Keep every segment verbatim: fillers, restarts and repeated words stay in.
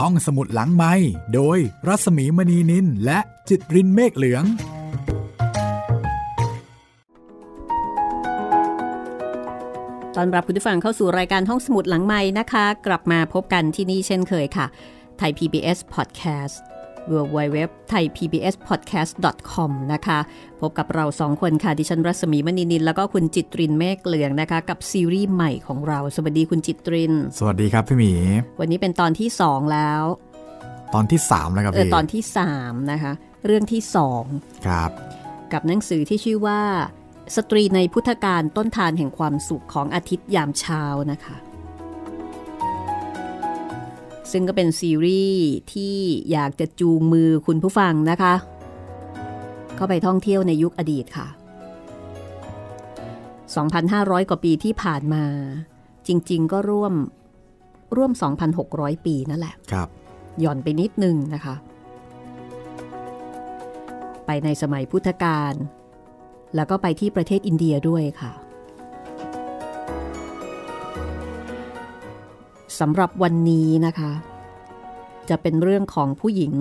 ห้องสมุดหลังไมค์โดยรัสมีมณีนินและจิตรินเมฆเหลืองตอนรับคุณผู้ฟังเข้าสู่รายการห้องสมุดหลังไมค์นะคะกลับมาพบกันที่นี่เช่นเคยค่ะไทย พี บี เอส Podcastดับเบิลยู ดับเบิลยู ดับเบิลยู ดอท ไทย พี บี เอส พอดแคสต์ ดอท คอม นะคะพบกับเราสองคนค่ะดิฉันรัศมีมณีนินแล้วก็คุณจิตรินเมฆเหลืองนะคะกับซีรีส์ใหม่ของเราสวัสดีคุณจิตรินสวัสดีครับพี่หมีวันนี้เป็นตอนที่สองแล้วตอนที่สามแล้วครับพี่ตอนที่สามนะคะเรื่องที่สองครับกับหนังสือที่ชื่อว่าสตรีในพุทธกาลต้นทานแห่งความสุขของอาทิตย์ยามเช้านะคะซึ่งก็เป็นซีรีส์ที่อยากจะจูงมือคุณผู้ฟังนะคะเข้าไปท่องเที่ยวในยุคอดีตค่ะ สองพันห้าร้อย กว่าปีที่ผ่านมาจริงๆก็ร่วมร่วม สองพันหกร้อย ปีนั่นแหละครับหย่อนไปนิดนึงนะคะไปในสมัยพุทธกาลแล้วก็ไปที่ประเทศอินเดียด้วยค่ะสำหรับวันนี้นะคะจะเป็นเรื่องของผู้หญิง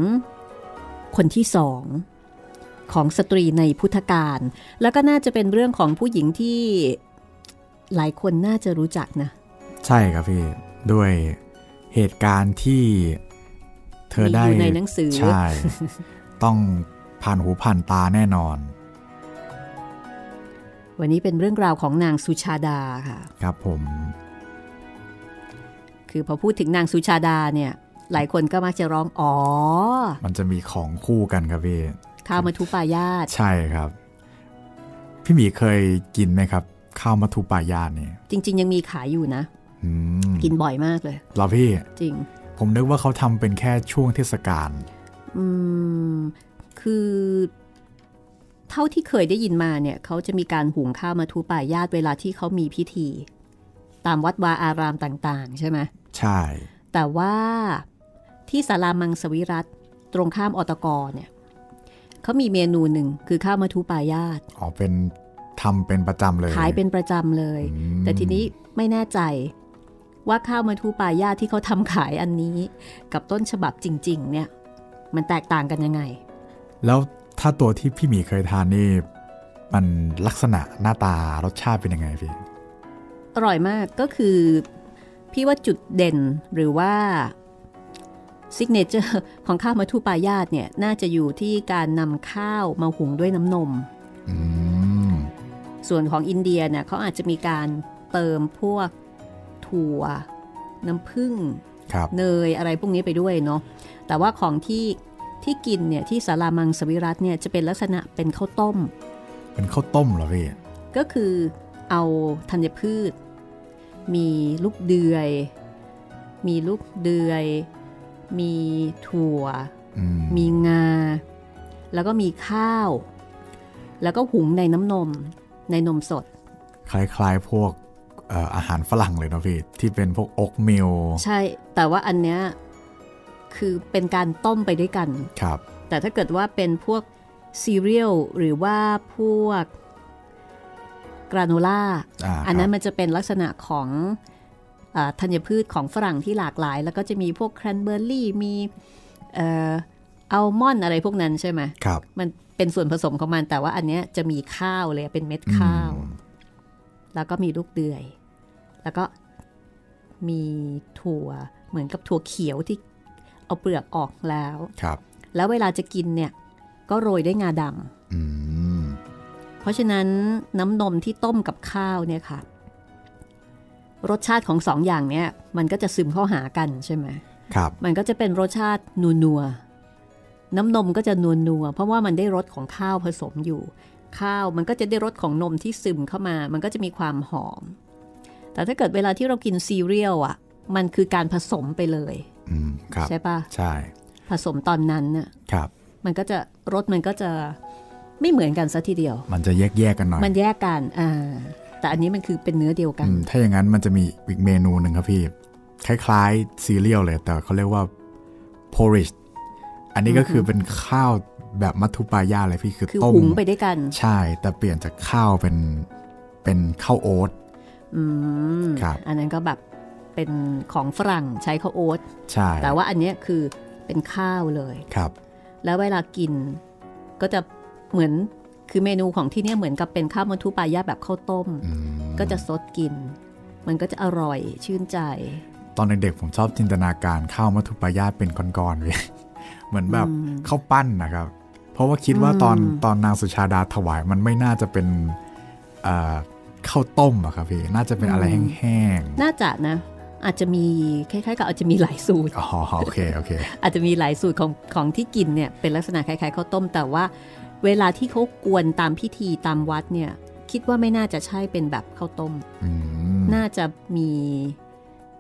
คนที่สองของสตรีในพุทธกาลแล้วก็น่าจะเป็นเรื่องของผู้หญิงที่หลายคนน่าจะรู้จักนะใช่ครับพี่ด้วยเหตุการณ์ที่เธอได้อยู่ในหนังสือใช่ ต้องผ่านหูผ่านตาแน่นอนวันนี้เป็นเรื่องราวของนางสุชาดาค่ะครับผมคือพอพูดถึงนางสุชาดาเนี่ยหลายคนก็มักจะร้องอ๋อมันจะมีของคู่กันครับพี่ข้าวมัทุปายาตใช่ครับพี่หมีเคยกินไหมครับข้าวมัทุปายาตเนี่ยจริงๆยังมีขายอยู่นะกินบ่อยมากเลยเหรอพี่จริงผมนึกว่าเขาทำเป็นแค่ช่วงเทศกาลอืมคือเท่าที่เคยได้ยินมาเนี่ยเขาจะมีการหุงข้าวมัทุปายาตเวลาที่เขามีพิธีตามวัดวาอารามต่างๆใช่ไหมใช่แต่ว่าที่ศาลามังสวิรัติตรงข้ามอตกเนี่ยเขามีเมนูหนึ่งคือข้าวมัทุปายาตอ๋อเป็นทำเป็นประจำเลยขายเป็นประจำเลยแต่ทีนี้ไม่แน่ใจว่าข้าวมัทุปายาตที่เขาทำขายอันนี้กับต้นฉบับจริงๆเนี่ยมันแตกต่างกันยังไงแล้วถ้าตัวที่พี่หมีเคยทานนี่มันลักษณะหน้าตารสชาติเป็นยังไงพี่อร่อยมากก็คือพี่ว่าจุดเด่นหรือว่าซิกเนเจอร์ของข้าวมัทุปายาตเนี่ยน่าจะอยู่ที่การนำข้าวมาหุงด้วยน้ำนม mm. ส่วนของอินเดียเนี่ยเขาอาจจะมีการเติมพวกถั่วน้ำผึ้งเนยอะไรพวกนี้ไปด้วยเนาะแต่ว่าของที่ที่กินเนี่ยที่ศาลามังสวิรัติเนี่ยจะเป็นลักษณะเป็นข้าวต้มเป็นข้าวต้มเหรอพี่ก็คือเอาธัญพืชมีลูกเดือยมีลูกเดือยมีถั่ว ม, มีงาแล้วก็มีข้าวแล้วก็หุงในน้ำนมในนมสดคล้ายๆพวก อ, อ, อาหารฝรั่งเลยนะพี่ที่เป็นพวกโอ๊กมิลใช่แต่ว่าอันเนี้ยคือเป็นการต้มไปด้วยกันครับแต่ถ้าเกิดว่าเป็นพวกซีเรียลหรือว่าพวกกราโนล่าอันนั้นมันจะเป็นลักษณะของธัญพืชของฝรั่งที่หลากหลายแล้วก็จะมีพวกแครนเบอร์รี่มีอัลมอนด์อะไรพวกนั้นใช่ไหมครับมันเป็นส่วนผสมของมันแต่ว่าอันเนี้ยจะมีข้าวเลยเป็นเม็ดข้าวแล้วก็มีลูกเดือยแล้วก็มีถั่วเหมือนกับถั่วเขียวที่เอาเปลือกออกแล้วครับแล้วเวลาจะกินเนี่ยก็โรยด้วยงาดำอืมเพราะฉะนั้นน้ำนมที่ต้มกับข้าวเนี่ยค่ะรสชาติของสองอย่างเนี่ยมันก็จะซึมเข้าหากันใช่ไหมครับมันก็จะเป็นรสชาตินัวๆน้ำนมก็จะนัวๆเพราะว่ามันได้รสของข้าวผสมอยู่ข้าวมันก็จะได้รสของนมที่ซึมเข้ามามันก็จะมีความหอมแต่ถ้าเกิดเวลาที่เรากินซีเรียลอ่ะมันคือการผสมไปเลยอืมครับใช่ปะใช่ผสมตอนนั้นน่ะครับมันก็จะรสมันก็จะไม่เหมือนกันซะทีเดียวมันจะแยกแยกกันหน่อยมันแยกกันอ่าแต่อันนี้มันคือเป็นเนื้อเดียวกันถ้าอย่างนั้นมันจะมีอีกเมนูหนึ่งครับพี่คล้ายๆซีเรียลเลยแต่เขาเรียกว่า porridge อันนี้ก็คือเป็นข้าวแบบมัทุปายาตเลยพี่คือต้มหุงไปด้วยกันใช่แต่เปลี่ยนจากข้าวเป็นเป็นข้าวโอ๊ตอืมครับอันนั้นก็แบบ เป็นของฝรั่งใช้ข้าวโอ๊ตใช่แต่ว่าอันนี้คือเป็นข้าวเลยครับแล้วเวลากินก็จะเหมือนคือเมนูของที่นี่เหมือนกับเป็นข้าวมันทุปายะแบบข้าวต้มก็จะซดกินมันก็จะอร่อยชื่นใจตอนเด็กๆผมชอบจินตนาการข้าวมัทุปายาเป็นก้อนๆเลยเหมือนแบบข้าวปั้นนะครับเพราะว่าคิดว่าตอนตอนนางสุชาดาถวายมันไม่น่าจะเป็นข้าวต้มอะครับพี่น่าจะเป็นอะไรแห้งๆน่าจะนะอาจจะมีคล้ายๆกับอาจจะมีหลายสูตรอ๋อโอเคโอเคอาจจะมีหลายสูตรของของที่กินเนี่ยเป็นลักษณะคล้ายๆข้าวต้มแต่ว่าเวลาที่เขากวนตามพิธีตามวัดเนี่ยคิดว่าไม่น่าจะใช่เป็นแบบข้าวต้มน่าจะมี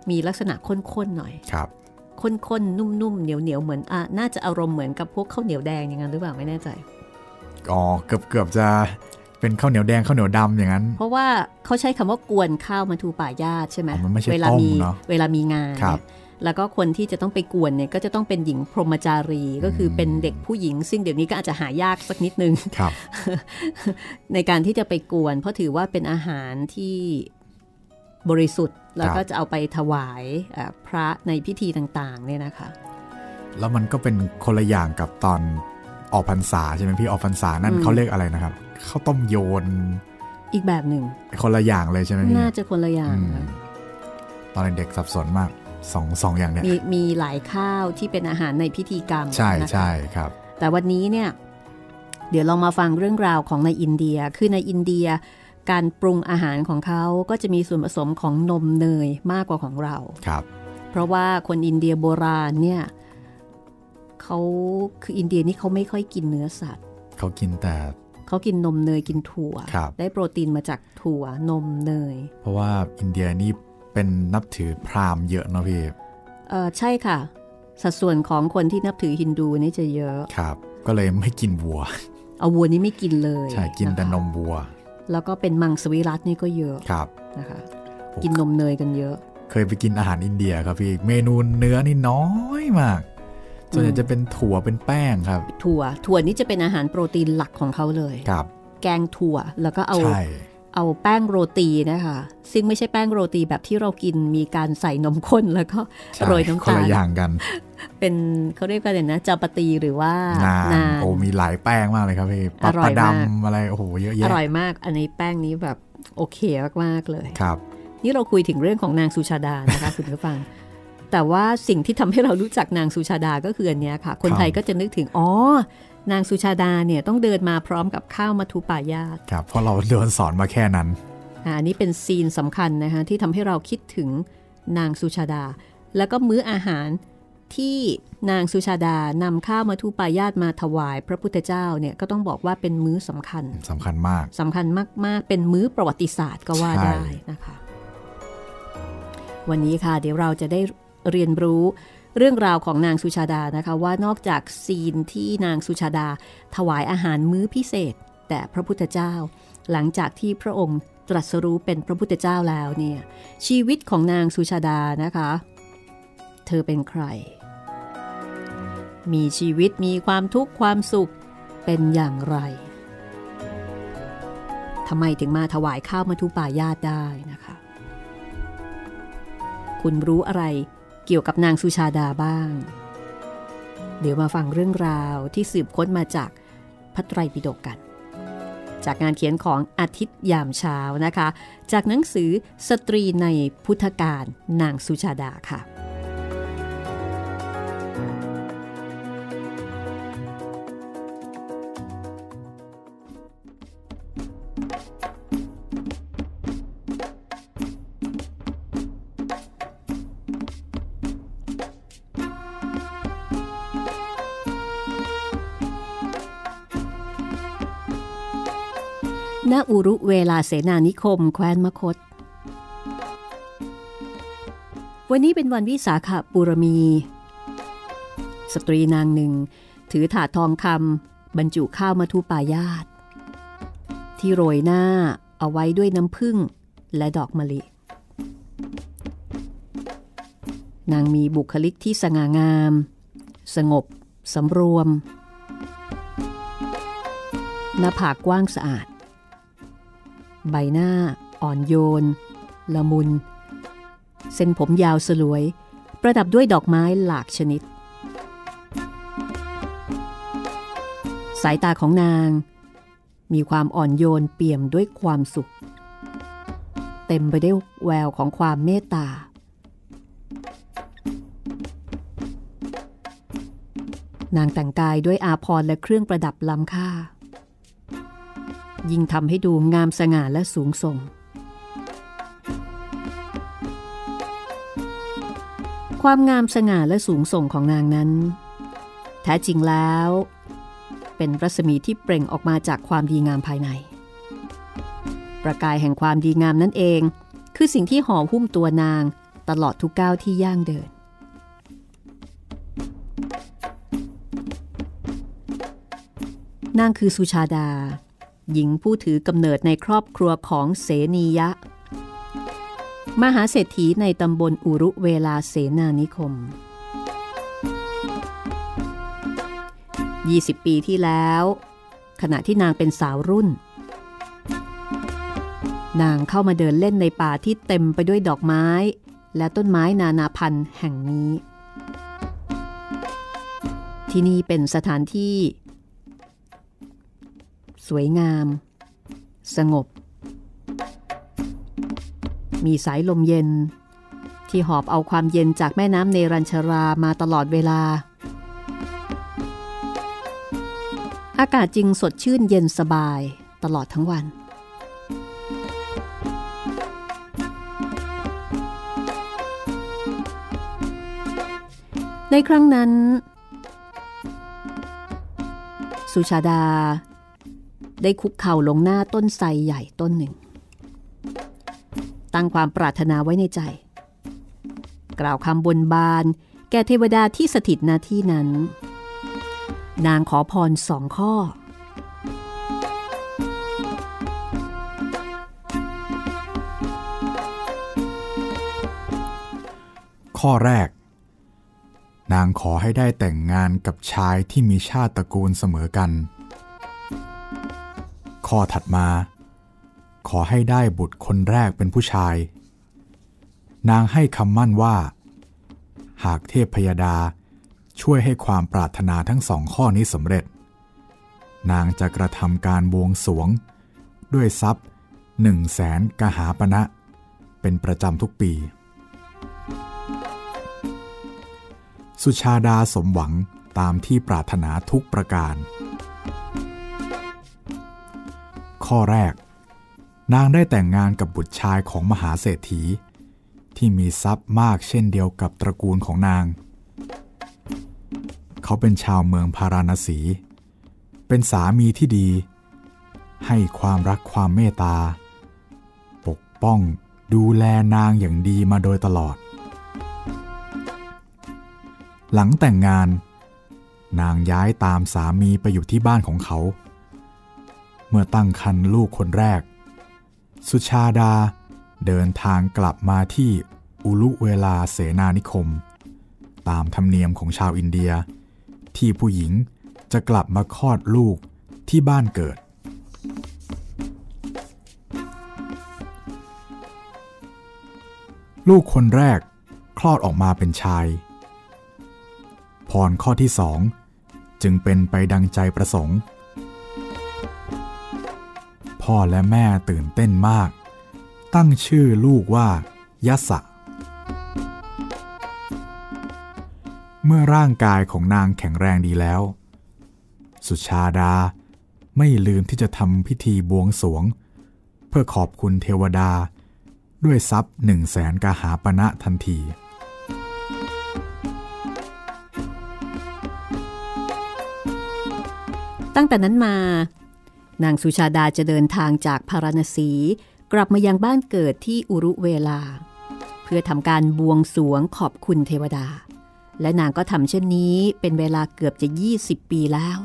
มีลักษณะข้นๆหน่อยครับข้นๆนุ่มๆเหนียวๆเหมือนอ่ะน่าจะอารมณ์เหมือนกับพวกข้าวเหนียวแดงอย่างนั้นหรือเปล่าไม่แน่ใจอ๋อเกือบๆจะเป็นข้าวเหนียวแดงข้าวเหนียวดำอย่างนั้นเพราะว่าเขาใช้คำว่ากวนข้าวมัทูปายาตใช่ไหมเวลามีเวลามีงานแล้วก็คนที่จะต้องไปกวนเนี่ยก็จะต้องเป็นหญิงพรหมจารีก็คือเป็นเด็กผู้หญิงซึ่งเดี๋ยวนี้ก็อาจจะหายากสักนิดนึงในการที่จะไปกวนเพราะถือว่าเป็นอาหารที่บริสุทธิ์แล้วก็จะเอาไปถวายพระในพิธีต่างๆเนี่ยนะคะแล้วมันก็เป็นคนละอย่างกับตอนออกพรรษาใช่ไหมพี่ออกพรรษานั่นเขาเรียกอะไรนะครับข้าวต้มโยนอีกแบบหนึ่งคนละอย่างเลยใช่ไหมน่าจะคนละอย่างตอนเด็กสับสนมากสองสองอย่างเนี่ย ม, มีหลายข้าวที่เป็นอาหารในพิธีกรรมใช่ใช่ครับแต่วันนี้เนี่ยเดี๋ยวลองมาฟังเรื่องราวของในอินเดียคือในอินเดียการปรุงอาหารของเขาก็จะมีส่วนผสมของนมเนยมากกว่าของเราครับเพราะว่าคนอินเดียโบราณเนี่ยเขาคืออินเดียนี่เขาไม่ค่อยกินเนื้อสัตว์เขากินแต่เขากินนมเนยกินถั่วได้โปรตีนมาจากถั่วนมเนยเพราะว่าอินเดียนี่เป็นนับถือพราหมณ์เยอะนะพี่เออใช่ค่ะสัดส่วนของคนที่นับถือฮินดูนี่จะเยอะครับก็เลยไม่กินวัวเอาวัวนี่ไม่กินเลยใช่กินแต่นมวัวแล้วก็เป็นมังสวิรัตินี่ก็เยอะครับนะคะกินนมเนยกันเยอะเคยไปกินอาหารอินเดียครับพี่เมนูเนื้อนี่น้อยมากส่วนใหญ่จะเป็นถั่วเป็นแป้งครับถั่วถั่วนี่จะเป็นอาหารโปรตีนหลักของเขาเลยครับแกงถั่วแล้วก็เอาเอาแป้งโรตีนะคะซึ่งไม่ใช่แป้งโรตีแบบที่เรากินมีการใส่นมข้นแล้วก็โรยน้ำตาลคนละอย่างกันเป็นเขาเรียกกันนะจัปาตีหรือว่านานโอ้มีหลายแป้งมากเลยครับพี่ปลาปลาดำอะไรโอ้โหเยอะแยะอร่อยมากอันนี้แป้งนี้แบบโอเคมากๆเลยครับนี่เราคุยถึงเรื่องของนางสุชาดานะคะคุณผู้ฟังแต่ว่าสิ่งที่ทำให้เรารู้จักนางสุชาดาก็คืออันนี้ค่ะคนไทยก็จะนึกถึงอ๋อนางสุชาดาเนี่ยต้องเดินมาพร้อมกับข้าวมัทุปายาตครับเพราะเราโดนสอนมาแค่นั้นอันนี้เป็นซีนสำคัญนะคะที่ทำให้เราคิดถึงนางสุชาดาแล้วก็มื้ออาหารที่นางสุชาดานำข้าวมัทุปายาตมาถวายพระพุทธเจ้าเนี่ยก็ต้องบอกว่าเป็นมื้อสำคัญสำคัญมากสำคัญมากๆเป็นมื้อประวัติศาสตร์ก็ว่าได้นะคะวันนี้ค่ะเดี๋ยวเราจะได้เรียนรู้เรื่องราวของนางสุชาดานะคะว่านอกจากซีนที่นางสุชาดาถวายอาหารมื้อพิเศษแต่พระพุทธเจ้าหลังจากที่พระองค์ตรัสรู้เป็นพระพุทธเจ้าแล้วเนี่ยชีวิตของนางสุชาดานะคะเธอเป็นใครมีชีวิตมีความทุกข์ความสุขเป็นอย่างไรทำไมถึงมาถวายข้าวมัทุปายาตได้นะคะคุณรู้อะไรเกี่ยวกับนางสุชาดาบ้างเดี๋ยวมาฟังเรื่องราวที่สืบค้นมาจากพระไตรปิฎกกันจากงานเขียนของอาทิตย์ยามเช้านะคะจากหนังสือสตรีในพุทธกาลนางสุชาดาค่ะณ อุรุเวลาเสนานิคมแคว้นมคธวันนี้เป็นวันวิสาขบูรมีสตรีนางหนึ่งถือถาดทองคำบรรจุข้าวมัทุปายาตที่โรยหน้าเอาไว้ด้วยน้ำผึ้งและดอกมะลินางมีบุคลิกที่สง่างามสงบสำรวมหน้าผากกว้างสะอาดใบหน้าอ่อนโยนละมุน เส้นผมยาวสลวยประดับด้วยดอกไม้หลากชนิดสายตาของนางมีความอ่อนโยนเปี่ยมด้วยความสุขเต็มไปด้วยแววของความเมตตาหนางแต่งกายด้วยอาภรณ์และเครื่องประดับล้ำค่ายิ่งทำให้ดูงามสง่าและสูงส่งความงามสง่าและสูงส่งของนางนั้นแท้จริงแล้วเป็นรัศมีที่เปล่งออกมาจากความดีงามภายในประกายแห่งความดีงามนั่นเองคือสิ่งที่ห่อหุ้มตัวนางตลอดทุกก้าวที่ย่างเดินนางคือสุชาดาหญิงผู้ถือกำเนิดในครอบครัวของเสนียะมหาเศรษฐีในตำบลอุรุเวลาเสนานิคมยี่สิบปีที่แล้วขณะที่นางเป็นสาวรุ่นนางเข้ามาเดินเล่นในป่าที่เต็มไปด้วยดอกไม้และต้นไม้นานาพันธุ์แห่งนี้ที่นี่เป็นสถานที่สวยงามสงบมีสายลมเย็นที่หอบเอาความเย็นจากแม่น้ำเนรัญชรามาตลอดเวลาอากาศจึงสดชื่นเย็นสบายตลอดทั้งวันในครั้งนั้นสุชาดาได้คุกเข่าลงหน้าต้นไทรใหญ่ต้นหนึ่งตั้งความปรารถนาไว้ในใจกล่าวคำบนบานแก่เทวดาที่สถิตณที่นั้นนางขอพรสองข้อข้อแรกนางขอให้ได้แต่งงานกับชายที่มีชาติตระกูลเสมอกันข้อถัดมาขอให้ได้บุตรคนแรกเป็นผู้ชายนางให้คำมั่นว่าหากเทพพยาดาช่วยให้ความปรารถนาทั้งสองข้อนี้สำเร็จนางจะกระทำการบวงสรวงด้วยทรัพย์หนึ่งแสนกหาปณะเป็นประจำทุกปีสุชาดาสมหวังตามที่ปรารถนาทุกประการข้อแรกนางได้แต่งงานกับบุตรชายของมหาเศรษฐีที่มีทรัพย์มากเช่นเดียวกับตระกูลของนางเขาเป็นชาวเมืองพาราณสีเป็นสามีที่ดีให้ความรักความเมตตาปกป้องดูแลนางอย่างดีมาโดยตลอดหลังแต่งงานนางย้ายตามสามีไปอยู่ที่บ้านของเขาเมื่อตั้งครรภ์ลูกคนแรกสุชาดาเดินทางกลับมาที่อุรุเวลาเสนานิคมตามธรรมเนียมของชาวอินเดียที่ผู้หญิงจะกลับมาคลอดลูกที่บ้านเกิดลูกคนแรกคลอดออกมาเป็นชายพรข้อที่สองจึงเป็นไปดังใจประสงค์พ่อและแม่ตื่นเต้นมากตั้งชื่อลูกว่ายสะเมื่อร่างกายของนางแข็งแรงดีแล้วสุชาดาไม่ลืมที่จะทำพิธีบวงสรวงเพื่อขอบคุณเทวดาด้วยทรัพย์หนึ่งแสนกหาปณะทันทีตั้งแต่นั้นมานางสุชาดาจะเดินทางจากพาราณสีกลับมายังบ้านเกิดที่อุรุเวลาเพื่อทำการบวงสรวงขอบคุณเทวดาและนางก็ทำเช่นนี้เป็นเวลาเกือบจะยี่สิบปีแล้ว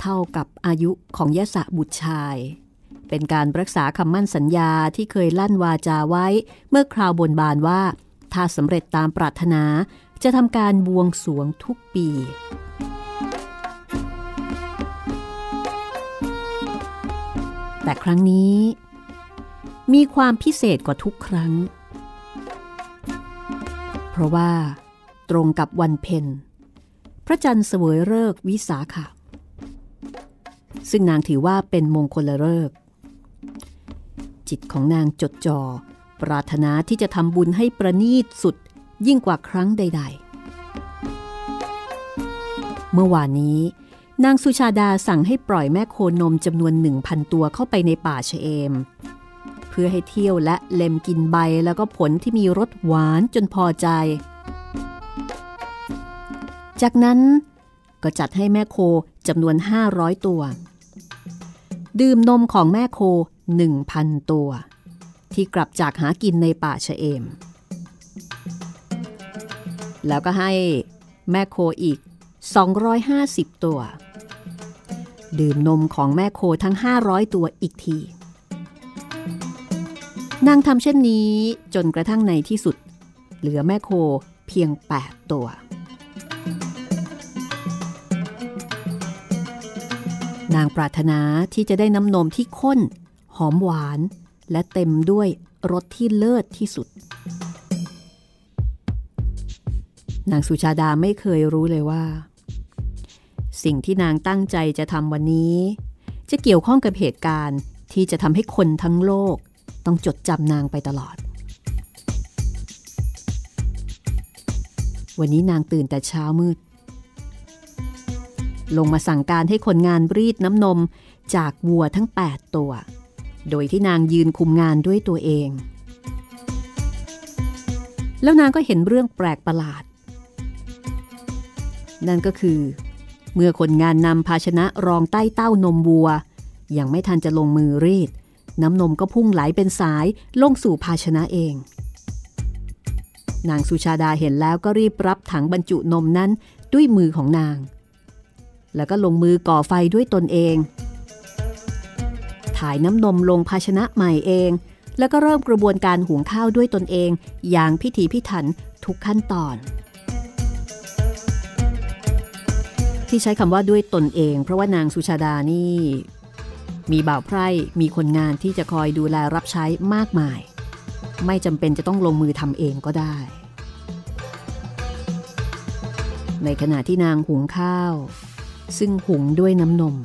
เท่ากับอายุของยสะบุตรชายเป็นการรักษาคำมั่นสัญญาที่เคยลั่นวาจาไว้เมื่อคราวบนบานว่าถ้าสำเร็จตามปรารถนาจะทำการบวงสรวงทุกปีแต่ครั้งนี้มีความพิเศษกว่าทุกครั้ง ราะว่าตรงกับวันเพ็ญพระจันทร์เสวยฤกษ์วิสาขะซึ่งนางถือว่าเป็นมงคลฤกษ์จิตของนางจดจ่อปรารถนาที่จะทำบุญให้ประณีตสุดยิ่งกว่าครั้งใดๆเมื่อวานนี้นางสุชาดาสั่งให้ปล่อยแม่โคนมจำนวน หนึ่งพัน ตัวเข้าไปในป่าชะเอมเพื่อให้เที่ยวและเล็มกินใบแล้วก็ผลที่มีรสหวานจนพอใจจากนั้นก็จัดให้แม่โคจำนวนห้าร้อยตัวดื่มนมของแม่โค หนึ่งพัน ตัวที่กลับจากหากินในป่าชะเอมแล้วก็ให้แม่โคอีกสองร้อยห้าสิบตัวดื่มนมของแม่โคทั้งห้าร้อยตัวอีกทีนางทำเช่นนี้จนกระทั่งในที่สุดเหลือแม่โคเพียงแปดตัวนางปรารถนาที่จะได้น้ำนมที่ข้นหอมหวานและเต็มด้วยรสที่เลิศที่สุดนางสุชาดาไม่เคยรู้เลยว่าสิ่งที่นางตั้งใจจะทำวันนี้จะเกี่ยวข้องกับเหตุการณ์ที่จะทำให้คนทั้งโลกต้องจดจำนางไปตลอดวันนี้นางตื่นแต่เช้ามืดลงมาสั่งการให้คนงานรีดน้ำนมจากวัวทั้งแปดตัวโดยที่นางยืนคุมงานด้วยตัวเองแล้วนางก็เห็นเรื่องแปลกประหลาดนั่นก็คือเมื่อคนงานนำภาชนะรองใต้เต้านมวัวยังไม่ทันจะลงมือรีดน้ำนมก็พุ่งไหลเป็นสายลงสู่ภาชนะเองนางสุชาดาเห็นแล้วก็รีบรับถังบรรจุนมนั้นด้วยมือของนางแล้วก็ลงมือก่อไฟด้วยตนเองถ่ายน้ำนมลงภาชนะใหม่เองแล้วก็เริ่มกระบวนการหุงข้าวด้วยตนเองอย่างพิถีพิถันทุกขั้นตอนที่ใช้คำว่าด้วยตนเองเพราะว่านางสุชาดานี่มีบ่าวไพร่มีคนงานที่จะคอยดูแลรับใช้มากมายไม่จำเป็นจะต้องลงมือทำเองก็ได้ในขณะที่นางหุงข้าวซึ่งหุงด้วยน้ำนม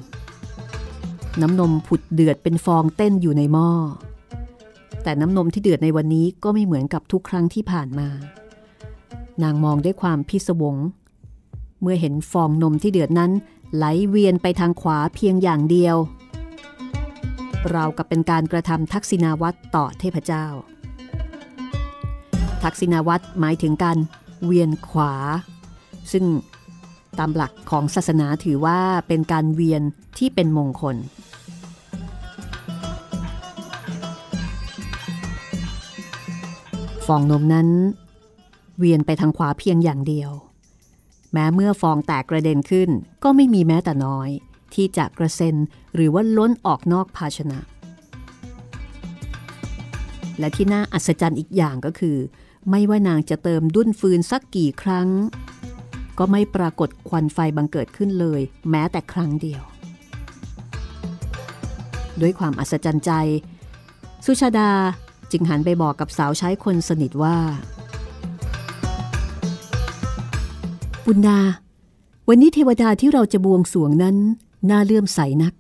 น้ำนมผุดเดือดเป็นฟองเต้นอยู่ในหม้อแต่น้ำนมที่เดือดในวันนี้ก็ไม่เหมือนกับทุกครั้งที่ผ่านมานางมองด้วยความพิศวงเมื่อเห็นฟองนมที่เดือดนั้นไหลเวียนไปทางขวาเพียงอย่างเดียวราวกับเป็นการกระทำทักษิณาวัตรต่อเทพเจ้าทักษิณาวัตรหมายถึงการเวียนขวาซึ่งตามหลักของศาสนาถือว่าเป็นการเวียนที่เป็นมงคลฟองนมนั้นเวียนไปทางขวาเพียงอย่างเดียวแม้เมื่อฟองแตกกระเด็นขึ้นก็ไม่มีแม้แต่น้อยที่จะกระเซ็นหรือว่าล้นออกนอกภาชนะและที่น่าอัศจรรย์อีกอย่างก็คือไม่ว่านางจะเติมดุ้นฟืนสักกี่ครั้งก็ไม่ปรากฏควันไฟบังเกิดขึ้นเลยแม้แต่ครั้งเดียวด้วยความอัศจรรย์ใจสุชาดาจึงหันไปบอกกับสาวใช้คนสนิทว่าปุณณาวันนี้เทวดาที่เราจะบวงสรวงนั้นน่าเลื่อมใสนัก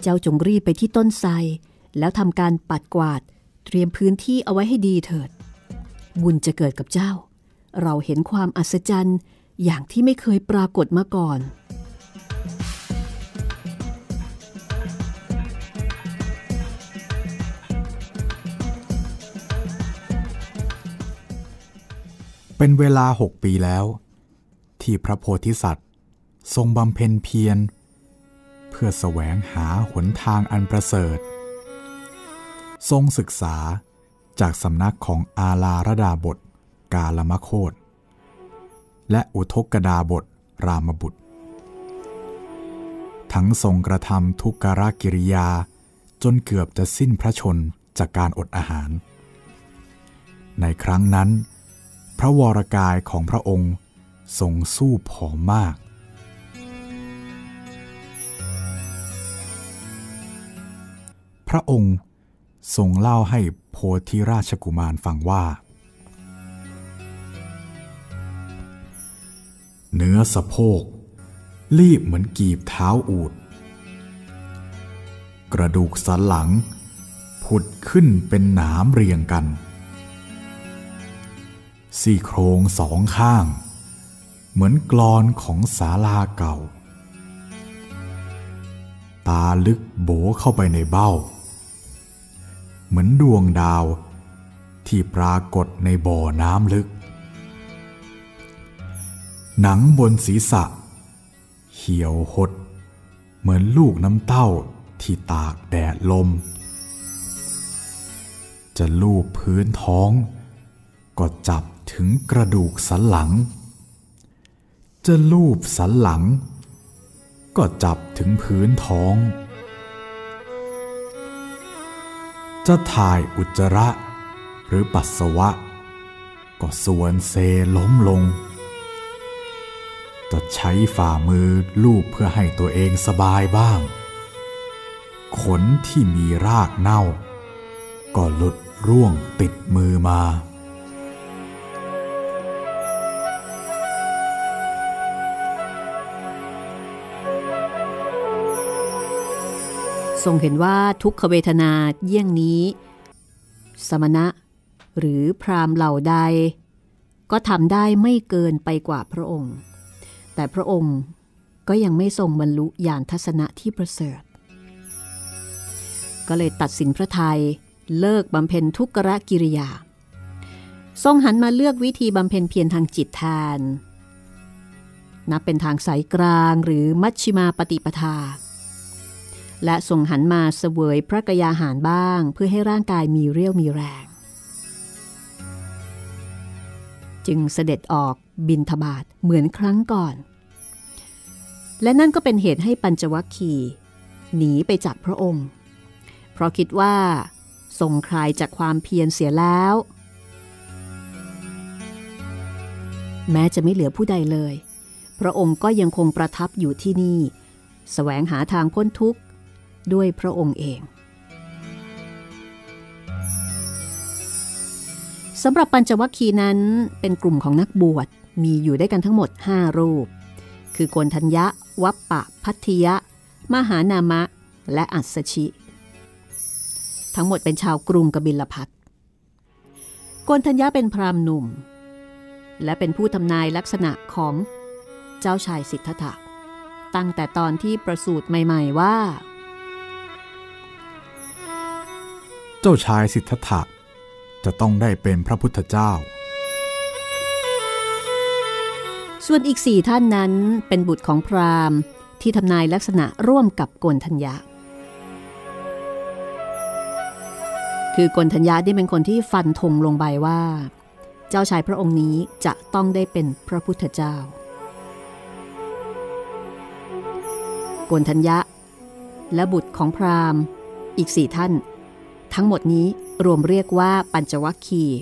เจ้าจงรีบไปที่ต้นไทรแล้วทำการปัดกวาดเตรียมพื้นที่เอาไว้ให้ดีเถิดบุญจะเกิดกับเจ้าเราเห็นความอัศจรรย์อย่างที่ไม่เคยปรากฏมาก่อนเป็นเวลาหกปีแล้วที่พระโพธิสัตว์ทรงบำเพ็ญเพียรเพื่อแสวงหาหนทางอันประเสริฐทรงศึกษาจากสำนักของอาลารดาบทกาลมโคตและอุทกดาบทรามบุตรทั้งทรงกระทำทุกการกิริยาจนเกือบจะสิ้นพระชนม์จากการอดอาหารในครั้งนั้นพระวรกายของพระองค์ทรงสู้ผอมมากพระองค์ทรงเล่าให้โพธิราชกุมารฟังว่า เนื้อสะโพกรีบเหมือนกีบเท้าอูฐกระดูกสันหลังผุดขึ้นเป็นหนามเรียงกันซี่โครงสองข้างเหมือนกลอนของศาลาเก่าตาลึกโบเข้าไปในเบ้าเหมือนดวงดาวที่ปรากฏในบ่อน้ำลึกหนังบนศีรษะเหี่ยวหดเหมือนลูกน้ำเต้าที่ตากแดดลมจะลูบพื้นท้องก็จับถึงกระดูกสันหลังจะลูบสันหลังก็จับถึงพื้นท้องจะถ่ายอุจจาระหรือปัสสาวะก็ส่วนเซล้มลงจะใช้ฝ่ามือลูบเพื่อให้ตัวเองสบายบ้างขนที่มีรากเน่าก็หลุดร่วงติดมือมาทรงเห็นว่าทุกขเวทนาเยี่ยงนี้สมณะหรือพราหมณ์เหล่าใดก็ทำได้ไม่เกินไปกว่าพระองค์แต่พระองค์ก็ยังไม่ทรงบรรลุญาณทัศนะที่ประเสริฐก็เลยตัดสินพระทัยเลิกบำเพ็ญทุกขกิริยาทรงหันมาเลือกวิธีบำเพ็ญเพียรทางจิตแทนนับเป็นทางสายกลางหรือมัชฌิมาปฏิปทาและทรงหันมาเสวยพระกายาหารบ้างเพื่อให้ร่างกายมีเรี่ยวมีแรงจึงเสด็จออกบิณฑบาตเหมือนครั้งก่อนและนั่นก็เป็นเหตุให้ปัญจวัคคีย์หนีไปจากพระองค์เพราะคิดว่าทรงคลายจากความเพียรเสียแล้วแม้จะไม่เหลือผู้ใดเลยพระองค์ก็ยังคงประทับอยู่ที่นี่แสวงหาทางพ้นทุกข์ด้วยพระองค์เองสำหรับปัญจวัคคีย์นั้นเป็นกลุ่มของนักบวชมีอยู่ด้วยกันทั้งหมดห้ารูปคือโกณฑัญญะวัปปะภัททิยะมหานามะและอัสสชิทั้งหมดเป็นชาวกรุงกบิลพัสดุ์โกณฑัญญะเป็นพราหมณ์หนุ่มและเป็นผู้ทำนายลักษณะของเจ้าชายสิทธัตถะตั้งแต่ตอนที่ประสูติใหม่ๆว่าเจ้าชายสิทธัตถะจะต้องได้เป็นพระพุทธเจ้าส่วนอีกสี่ท่านนั้นเป็นบุตรของพราหมณ์ที่ทำนายลักษณะร่วมกับโกณฑัญญะคือโกณฑัญญะที่เป็นคนที่ฟันธงลงไปว่าเจ้าชายพระองค์นี้จะต้องได้เป็นพระพุทธเจ้าโกณฑัญญะและบุตรของพราหมณ์อีกสี่ท่านทั้งหมดนี้รวมเรียกว่าปัญจวัคคีย์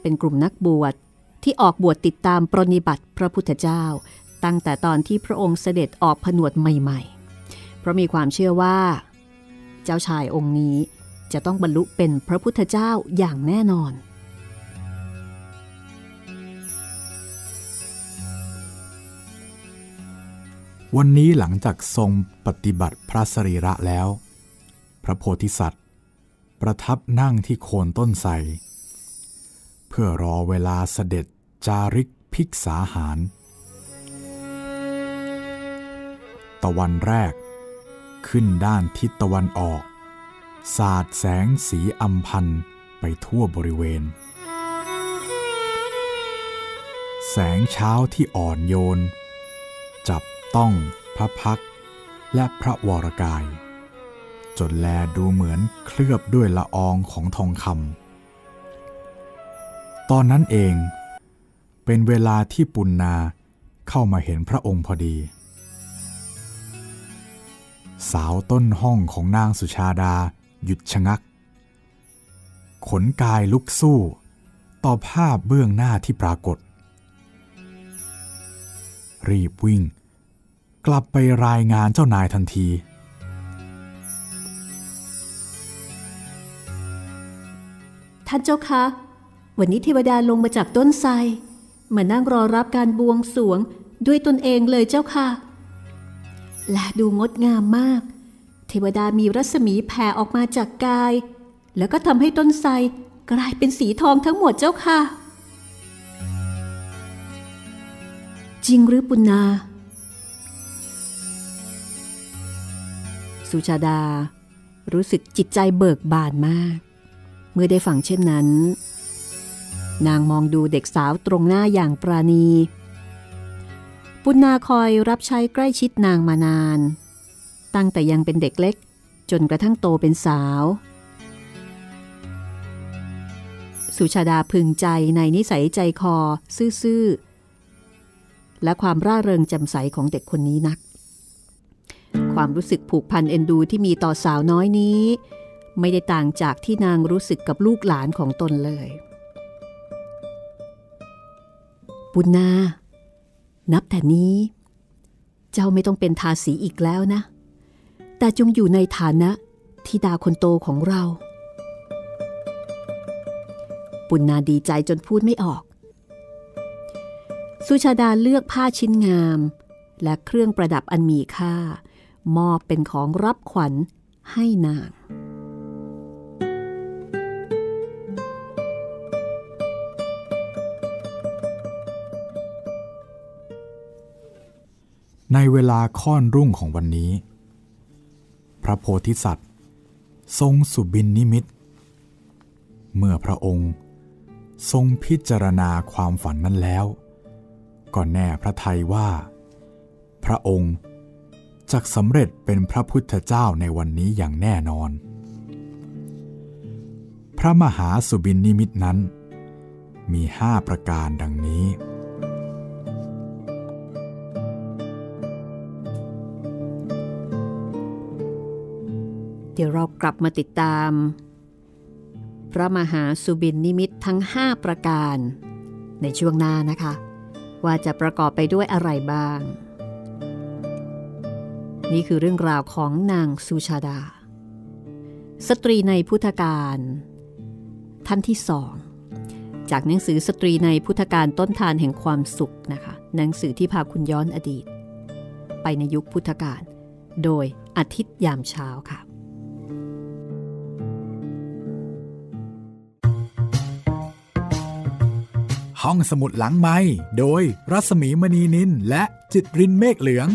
เป็นกลุ่มนักบวชที่ออกบวชติดตามปรนิบัติพระพุทธเจ้าตั้งแต่ตอนที่พระองค์เสด็จออกผนวดใหม่ๆเพราะมีความเชื่อว่าเจ้าชายองค์นี้จะต้องบรรลุเป็นพระพุทธเจ้าอย่างแน่นอนวันนี้หลังจากทรงปฏิบัติพระสรีระแล้วพระโพธิสัตว์ประทับนั่งที่โคนต้นไทรเพื่อรอเวลาเสด็จจาริกภิกษาหารตะวันแรกขึ้นด้านทิศตะวันออกสาดแสงสีอัมพันไปทั่วบริเวณแสงเช้าที่อ่อนโยนจับต้องพระพักตร์และพระวรกายจนแลดูเหมือนเคลือบด้วยละอองของทองคำตอนนั้นเองเป็นเวลาที่ปุณณาเข้ามาเห็นพระองค์พอดีสาวต้นห้องของนางสุชาดาหยุดชะงักขนกายลุกสู้ต่อภาพเบื้องหน้าที่ปรากฏรีบวิ่งกลับไปรายงานเจ้านายทันทีท่านเจ้าคะวันนี้เทวดาลงมาจากต้นไทรมานั่งรอรับการบวงสรวง ด้วยตนเองเลยเจ้าค่ะและดูงดงามมากเทวดามีรัศมีแผ่ออกมาจากกายแล้วก็ทำให้ต้นไทรกลายเป็นสีทองทั้งหมดเจ้าค่ะจริงหรือปุณณาสุชาดารู้สึกจิตใจเบิกบานมากเมื่อได้ฟังเช่นนั้นนางมองดูเด็กสาวตรงหน้าอย่างปราณีปุณณาคอยรับใช้ใกล้ชิดนางมานานตั้งแต่ยังเป็นเด็กเล็กจนกระทั่งโตเป็นสาวสุชาดาพึงใจในนิสัยใจคอซื่อๆและความร่าเริงแจ่มใสของเด็กคนนี้นักความรู้สึกผูกพันเอ็นดูที่มีต่อสาวน้อยนี้ไม่ได้ต่างจากที่นางรู้สึกกับลูกหลานของตนเลยปุณณานับแต่นี้เจ้าไม่ต้องเป็นทาสีอีกแล้วนะแต่จงอยู่ในฐานะธิดาคนโตของเราปุณณาดีใจจนพูดไม่ออกสุชาดาเลือกผ้าชิ้นงามและเครื่องประดับอันมีค่ามอบเป็นของรับขวัญให้นางในเวลาค่อนรุ่งของวันนี้พระโพธิสัตว์ทรงสุบินนิมิตเมื่อพระองค์ทรงพิจารณาความฝันนั้นแล้วก็แน่พระทัยว่าพระองค์จักสำเร็จเป็นพระพุทธเจ้าในวันนี้อย่างแน่นอนพระมหาสุบินนิมิตนั้นมีห้าประการดังนี้เดี๋ยวเรากลับมาติดตามพระมหาสุบินนิมิตทั้งห้าประการในช่วงหน้านะคะว่าจะประกอบไปด้วยอะไรบ้างนี่คือเรื่องราวของนางสุชาดาสตรีในพุทธกาลท่านที่สองจากหนังสือสตรีในพุทธกาลต้นทานแห่งความสุขนะคะหนังสือที่พาคุณย้อนอดีตไปในยุคพุทธกาลโดยอาทิตย์ยามเช้าค่ะห้องสมุดหลังไมค์โดยรัศมีมณีนินและจิตรินเมฆเหลือง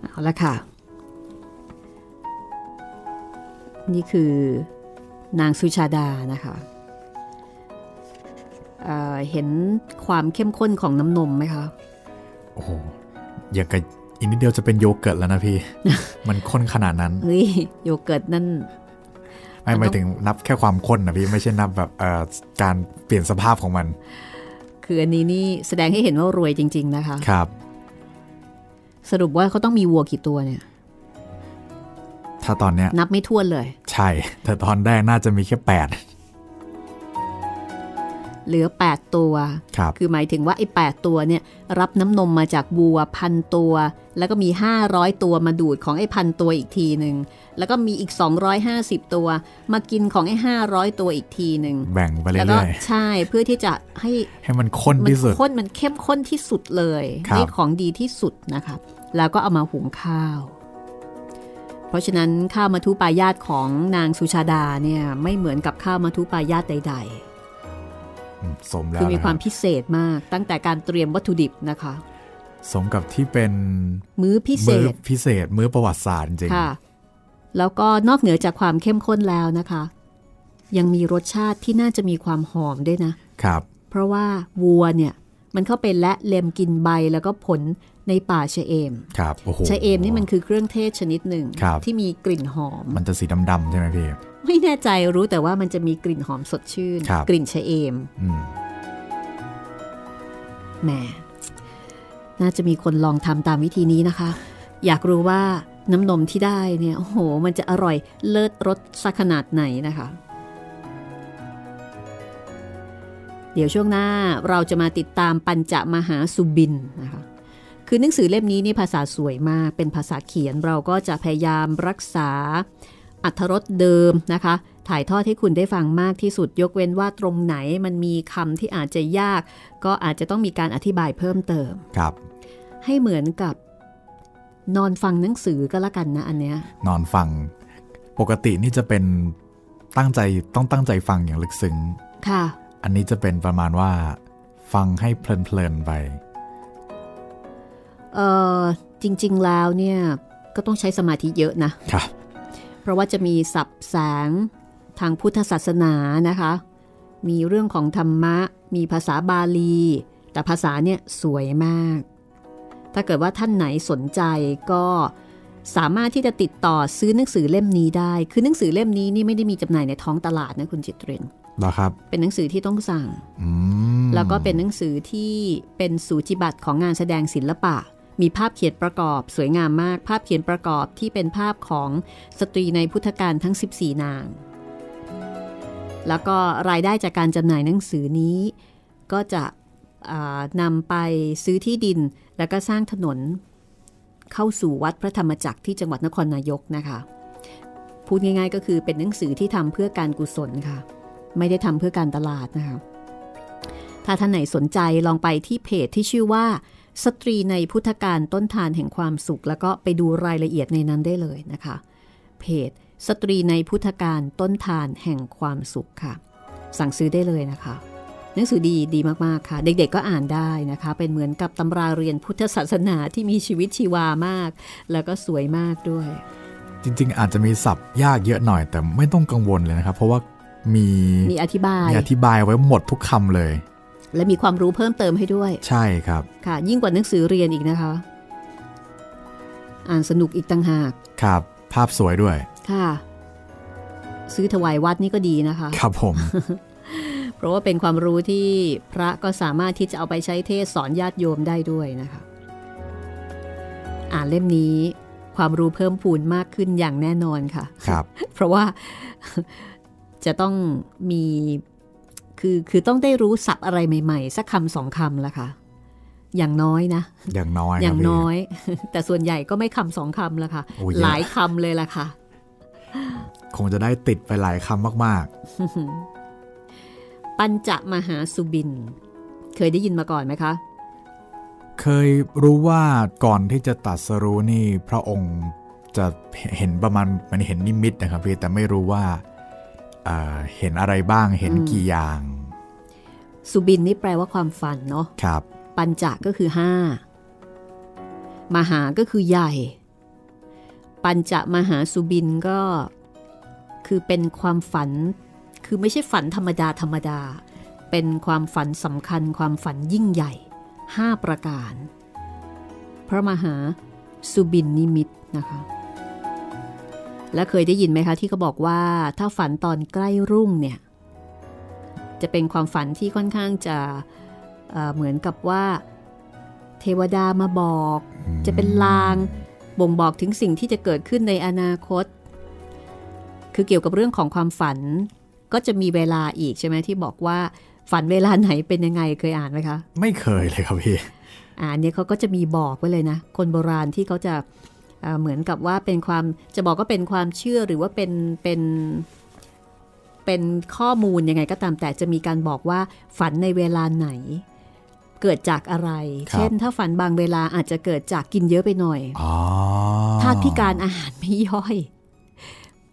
เอาละค่ะนี่คือนางสุชาดานะคะเอ่อเห็นความเข้มข้นของน้ำนมไหมคะโอ้โหอย่างกับอีกนิดเดียวจะเป็นโยเกิร์ตแล้วนะพี่ มันข้นขนาดนั้นเฮ้ยโยเกิร์ตนั่นไม่หมายถึงนับแค่ความข้นนะพี่ไม่ใช่นับแบบการเปลี่ยนสภาพของมันคืออันนี้นี่แสดงให้เห็นว่ารวยจริงๆนะคะครับสรุปว่าเขาต้องมีวัวกี่ตัวเนี่ยถ้าตอนเนี้ยนับไม่ถ้วนเลยใช่แต่ตอนแรกน่าจะมีแค่แปดเหลือแปดตัว ค, คือหมายถึงว่าไอ้แปดตัวเนี่ยรับน้ำนมมาจากบัวพันตัวแล้วก็มีห้าร้อยตัวมาดูดของไอ้พันตัวอีกทีหนึ่งแล้วก็มีอีกสองร้อยห้าสิบตัวมากินของไอ้ห้าร้อยตัวอีกทีหนึ่งแบ่งไปเรื่อยๆใช่เพื่อที่จะให้ให้มันข้นที่สุดข้นมันเข้มข้นที่สุดเลยนี่ของดีที่สุดนะคะแล้วก็เอามาหุงข้าวเพราะฉะนั้นข้าวมัทุปายาตของนางสุชาดาเนี่ยไม่เหมือนกับข้าวมัทุปายาตใดๆคือมีความพิเศษมากตั้งแต่การเตรียมวัตถุดิบนะคะสมกับที่เป็นมื้อพิเศษพิเศษมื้อประวัติศาสตร์จริงค่ะแล้วก็นอกเหนือจากความเข้มข้นแล้วนะคะยังมีรสชาติที่น่าจะมีความหอมด้วยนะครับเพราะว่าวัวเนี่ยมันเข้าไปและเล็มกินใบแล้วก็ผลในป่าชะเอมครับโอ้โหชะเอมนี่มันคือเครื่องเทศชนิดหนึ่งที่มีกลิ่นหอมมันจะสีดำๆใช่ไหมพี่ไม่แน่ใจรู้แต่ว่ามันจะมีกลิ่นหอมสดชื่นกลิ่นชะเอมแหมน่าจะมีคนลองทำตามวิธีนี้นะคะอยากรู้ว่าน้ำนมที่ได้เนี่ยโอ้โหมันจะอร่อยเลิศรสสักขนาดไหนนะคะเดี๋ยวช่วงหน้าเราจะมาติดตามปัญจมหาสุบินนะคะ คือหนังสือเล่มนี้นี่ภาษาสวยมากเป็นภาษาเขียนเราก็จะพยายามรักษาอรรถรสเดิมนะคะถ่ายทอดให้คุณได้ฟังมากที่สุดยกเว้นว่าตรงไหนมันมีคำที่อาจจะยากก็อาจจะต้องมีการอธิบายเพิ่มเติมครับให้เหมือนกับนอนฟังหนังสือก็แล้วกันนะอันเนี้ยนอนฟังปกตินี่จะเป็นตั้งใจต้องตั้งใจฟังอย่างลึกซึ้งค่ะอันนี้จะเป็นประมาณว่าฟังให้เพลินๆไปเออจริงๆแล้วเนี่ยก็ต้องใช้สมาธิเยอะนะเพราะว่าจะมีสับแสงทางพุทธศาสนานะคะมีเรื่องของธรรมะมีภาษาบาลีแต่ภาษาเนี่ยสวยมากถ้าเกิดว่าท่านไหนสนใจก็สามารถที่จะติดต่อซื้อหนังสือเล่มนี้ได้คือหนังสือเล่มนี้นี่ไม่ได้มีจำหน่ายในท้องตลาดนะคุณจิตเรนนะครับเป็นหนังสือที่ต้องสั่งแล้วก็เป็นหนังสือที่เป็นสูจิบัติของงานแสดงศิลปะมีภาพเขียนประกอบสวยงามมากภาพเขียนประกอบที่เป็นภาพของสตรีในพุทธกาลทั้งสิบสี่นางแล้วก็รายได้จากการจำหน่ายหนังสือนี้ก็จะนำไปซื้อที่ดินแล้วก็สร้างถนนเข้าสู่วัดพระธรรมจักรที่จังหวัดนครนายกนะคะพูดง่ายๆก็คือเป็นหนังสือที่ทำเพื่อการกุศลค่ะไม่ได้ทำเพื่อการตลาดนะคะถ้าท่านไหนสนใจลองไปที่เพจที่ชื่อว่าสตรีในพุทธกาลต้นทานแห่งความสุขแล้วก็ไปดูรายละเอียดในนั้นได้เลยนะคะเพจสตรีในพุทธกาลต้นทานแห่งความสุขค่ะสั่งซื้อได้เลยนะคะหนังสือดีดีมากๆค่ะเด็กๆก็อ่านได้นะคะเป็นเหมือนกับตำราเรียนพุทธศาสนาที่มีชีวิตชีวามากแล้วก็สวยมากด้วยจริงๆอาจจะมีศัพท์ยากเยอะหน่อยแต่ไม่ต้องกังวลเลยนะครับเพราะว่ามีมีอธิบายมีอธิบายไว้หมดทุกคำเลยและมีความรู้เพิ่มเติมให้ด้วยใช่ครับค่ะยิ่งกว่าหนังสือเรียนอีกนะคะอ่านสนุกอีกต่างหากครับภาพสวยด้วยค่ะซื้อถวายวัดนี่ก็ดีนะคะครับผม เพราะว่าเป็นความรู้ที่พระก็สามารถที่จะเอาไปใช้เทศสอนญาติโยมได้ด้วยนะคะอ่านเล่มนี้ความรู้เพิ่มพูนมากขึ้นอย่างแน่นอนค่ะครับเพราะว่าจะต้องมีคือคือต้องได้รู้ศัพท์อะไรใหม่ๆสักคำสองคำละค่ะอย่างน้อยนะอย่างน้อยอย่างน้อยแต่ส่วนใหญ่ก็ไม่คำสองคำละค่ะหลายคำเลยละค่ะคงจะได้ติดไปหลายคำมากๆปัญจมหาสุบินเคยได้ยินมาก่อนไหมคะเคยรู้ว่าก่อนที่จะตรัสรู้นี่พระองค์จะเห็นประมาณมันเห็นนิมิตนะครับพี่แต่ไม่รู้ว่าเห็นอะไรบ้างเห็นกี่อย่างสุบินนี่แปลว่าความฝันเนาะครับปัญจก็คือห้ามหาก็คือใหญ่ปัญจมหาสุบินก็คือเป็นความฝันคือไม่ใช่ฝันธรรมดาธรรมดาเป็นความฝันสำคัญความฝันยิ่งใหญ่ห้าประการพระมหาสุบินนิมิตนะคะและเคยได้ยินไหมคะที่เขาบอกว่าถ้าฝันตอนใกล้รุ่งเนี่ยจะเป็นความฝันที่ค่อนข้างจะเอ่อเหมือนกับว่าเทวดามาบอกจะเป็นลางบ่งบอกถึงสิ่งที่จะเกิดขึ้นในอนาคตคือเกี่ยวกับเรื่องของความฝันก็จะมีเวลาอีกใช่ไหมที่บอกว่าฝันเวลาไหนเป็นยังไงเคยอ่านไหมคะไม่เคยเลยครับพี่อ่านเนี่ยเขาก็จะมีบอกไว้เลยนะคนโบราณที่เขาจะเหมือนกับว่าเป็นความจะบอกก็เป็นความเชื่อหรือว่าเป็นเป็นเป็นข้อมูลยังไงก็ตามแต่จะมีการบอกว่าฝันในเวลาไหนเกิดจากอะไรเช่นถ้าฝันบางเวลาอาจจะเกิดจากกินเยอะไปหน่อยธาตุพิการอาหารไม่ย่อย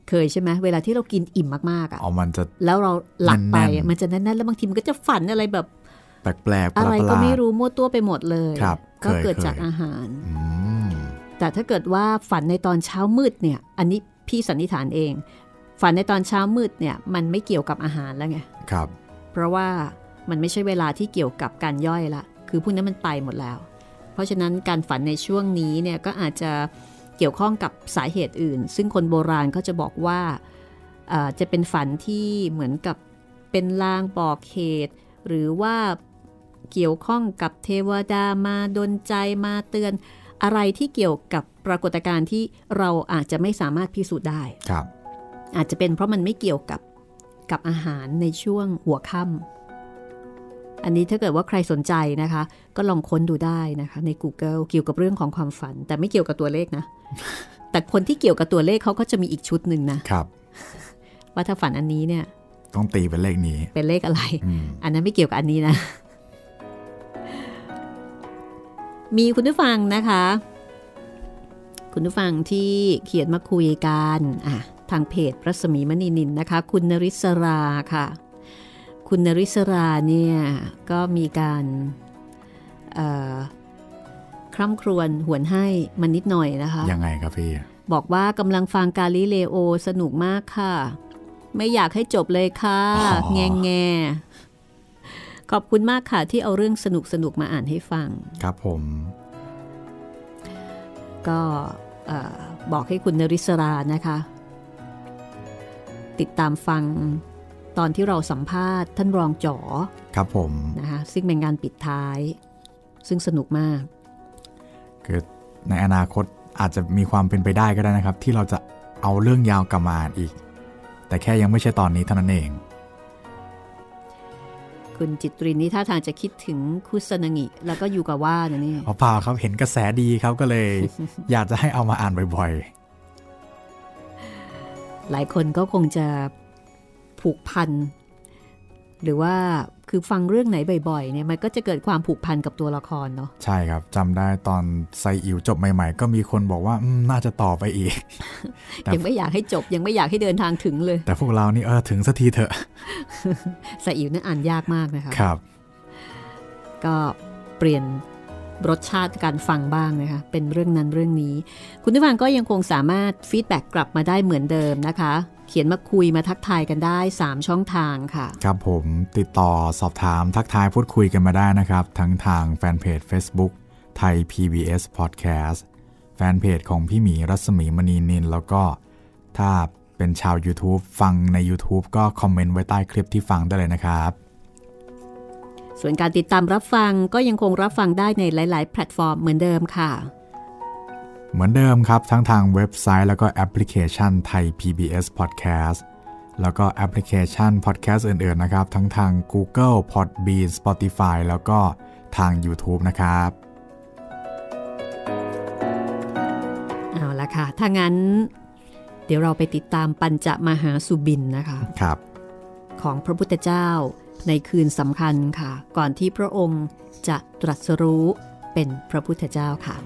เคยใช่ไหมเวลาที่เรากินอิ่มมากๆอ่ะแล้วเราหลับไปมันจะแน่นๆแล้วบางทีมันก็จะฝันอะไรแบบแปลกๆอะไรก็ไม่รู้มั่วตัวไปหมดเลยก็เกิดจากอาหารแต่ถ้าเกิดว่าฝันในตอนเช้ามืดเนี่ยอันนี้พี่สันนิษฐานเองฝันในตอนเช้ามืดเนี่ยมันไม่เกี่ยวกับอาหารแล้วไงครับเพราะว่ามันไม่ใช่เวลาที่เกี่ยวกับการย่อยละคือพวกนั้นมันไปหมดแล้วเพราะฉะนั้นการฝันในช่วงนี้เนี่ยก็อาจจะเกี่ยวข้องกับสาเหตุอื่นซึ่งคนโบราณก็จะบอกว่าจะเป็นฝันที่เหมือนกับเป็นลางบอกเหตุหรือว่าเกี่ยวข้องกับเทวดามาดลใจมาเตือนอะไรที่เกี่ยวกับปรากฏการณ์ที่เราอาจจะไม่สามารถพิสูจน์ได้ครับอาจจะเป็นเพราะมันไม่เกี่ยวกับกับอาหารในช่วงหัวค่ำ อันนี้ถ้าเกิดว่าใครสนใจนะคะก็ลองค้นดูได้นะคะใน Google เกี่ยวกับเรื่องของความฝันแต่ไม่เกี่ยวกับตัวเลขนะแต่คนที่เกี่ยวกับตัวเลขเขาก็จะมีอีกชุดหนึ่งนะครับว่าถ้าฝันอันนี้เนี่ยต้องตีเป็นเลขนี้เป็นเลขอะไร อ, อันนั้นไม่เกี่ยวกับอันนี้นะมีคุณผู้ฟังนะคะคุณผู้ฟังที่เขียนมาคุยกันอ่ะทางเพจรัศมีมณีนินนะคะคุณนริศราค่ะคุณนริศราเนี่ยก็มีการคร่ำครวญหวนให้มันนิดหน่อยนะคะยังไงครับพี่บอกว่ากำลังฟังกาลิเลโอสนุกมากค่ะไม่อยากให้จบเลยค่ะแง่แง่ขอบคุณมากค่ะที่เอาเรื่องสนุกสนุกมาอ่านให้ฟังครับผมก็บอกให้คุณนริศรานะคะติดตามฟังตอนที่เราสัมภาษณ์ท่านรองจ๋อครับผมนะคะซึ่งเป็นงานปิดท้ายซึ่งสนุกมากคือในอนาคตอาจจะมีความเป็นไปได้ก็ได้นะครับที่เราจะเอาเรื่องยาวกลับมาอ่านอีกแต่แค่ยังไม่ใช่ตอนนี้เท่านั้นเองคุณจิตรินนี่ท่าทางจะคิดถึงคุซานางิแล้วก็ยูกาว่านะนี่อ๋อเปล่าครับเห็นกระแสดีครับก็เลย อยากจะให้เอามาอ่านบ่อยๆหลายคนก็คงจะผูกพันหรือว่าคือฟังเรื่องไหนบ่อยๆเนี่ยมันก็จะเกิดความผูกพันกับตัวละครเนาะใช่ครับจำได้ตอนไซอิ๋วจบใหม่ๆก็มีคนบอกว่าน่าจะต่อไปอีก ยังไม่อยากให้จบยังไม่อยากให้เดินทางถึงเลยแต่พวกเรานี่เออถึงสักทีเถอะ ไซอิ๋วนี่อ่านยากมากนะคะครับก็เปลี่ยนรสชาติการฟังบ้างนะคะเป็นเรื่องนั้นเรื่องนี้คุณผู้ฟังก็ยังคงสามารถฟีดแบ็กกลับมาได้เหมือนเดิมนะคะเขียนมาคุยมาทักทายกันได้สามช่องทางค่ะครับผมติดต่อสอบถามทักทายพูดคุยกันมาได้นะครับทั้งทางแฟนเพจ Facebook ไทย พี บี เอส Podcast แฟนเพจของพี่หมีรัศมีมณีนินแล้วก็ถ้าเป็นชาว YouTube ฟังใน YouTube ก็คอมเมนต์ไว้ใต้คลิปที่ฟังได้เลยนะครับส่วนการติดตามรับฟังก็ยังคงรับฟังได้ในหลายๆแพลตฟอร์มเหมือนเดิมค่ะเหมือนเดิมครับทั้งทางเว็บไซต์แล้วก็แอปพลิเคชันไทย พี บี เอส Podcast แล้วก็แอปพลิเคชัน Podcast อื่นๆนะครับทั้งทาง Google Podbean Spotify แล้วก็ทาง YouTube นะครับเอาละค่ะถ้างั้นเดี๋ยวเราไปติดตามปัญจมหาสุบินนะคะครับของพระพุทธเจ้าในคืนสำคัญค่ะก่อนที่พระองค์จะตรัสรู้เป็นพระพุทธเจ้าค่ะ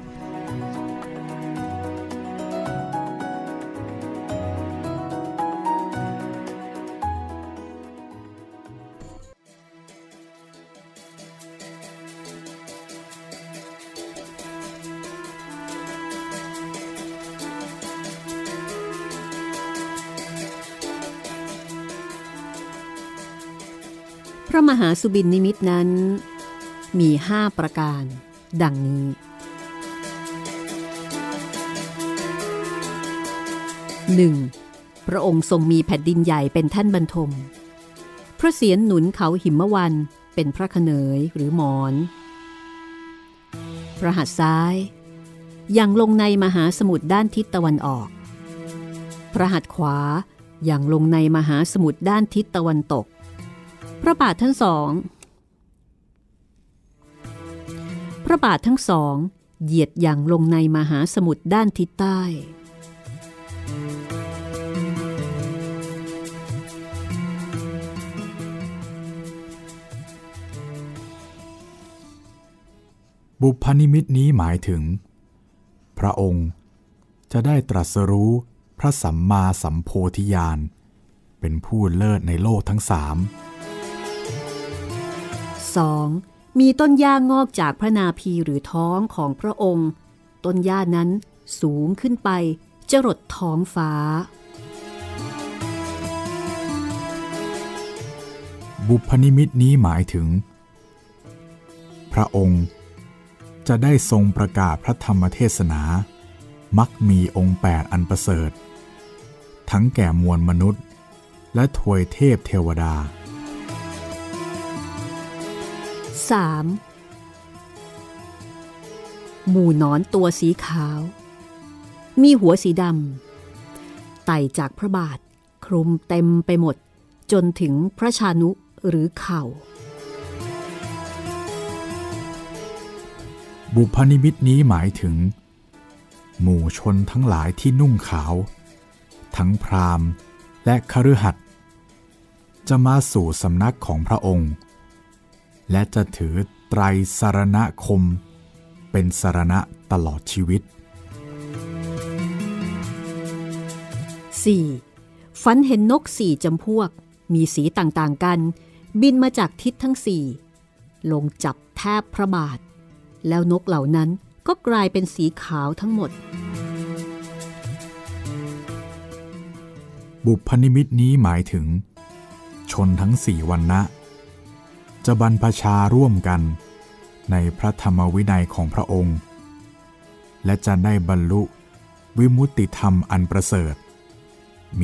พระมหาสุบินนิมิตนั้นมีห้าประการดังนี้ หนึ่ง. พระองค์ทรงมีแผ่นดินใหญ่เป็นแท่นบรรทมพระเศียรหนุนเขาหิมวันเป็นพระเขนยหรือหมอนพระหัตถ์ซ้ายอย่างลงในมหาสมุทรด้านทิศตะวันออกพระหัตถ์ขวาอย่างลงในมหาสมุทรด้านทิศตะวันตกพระบาททั้งสองพระบาททั้งสองเหยียดอย่างลงในมหาสมุทรด้านทิศใต้บุพนิมิตนี้หมายถึงพระองค์จะได้ตรัสรู้พระสัมมาสัมโพธิญาณเป็นผู้เลิศในโลกทั้งสามสองมีต้นหญ้างอกจากพระนาภีหรือท้องของพระองค์ต้นหญ้านั้นสูงขึ้นไปจรดท้องฟ้าบุพนิมิตนี้หมายถึงพระองค์จะได้ทรงประกาศพระธรรมเทศนามักมีองค์แปดอันประเสริฐทั้งแก่มวลมนุษย์และทวยเทพเทวดาสาม. หมู่หนอนตัวสีขาวมีหัวสีดำไต่จากพระบาทคลุมเต็มไปหมดจนถึงพระชานุหรือเข่า บุพนิมิตนี้หมายถึงหมู่ชนทั้งหลายที่นุ่งขาวทั้งพราหมณ์และคฤหัสถ์จะมาสู่สำนักของพระองค์และจะถือไตรสรณคมเป็นสรณะตลอดชีวิต สี่. ฝันเห็นนกสี่จำพวกมีสีต่างๆกันบินมาจากทิศทั้งสี่ลงจับแทบพระบาทแล้วนกเหล่านั้นก็กลายเป็นสีขาวทั้งหมดบุพนิมิตนี้หมายถึงชนทั้งสี่วรรณะจะบรรพชาร่วมกันในพระธรรมวินัยของพระองค์และจะได้บรรลุวิมุตติธรรมอันประเสริฐ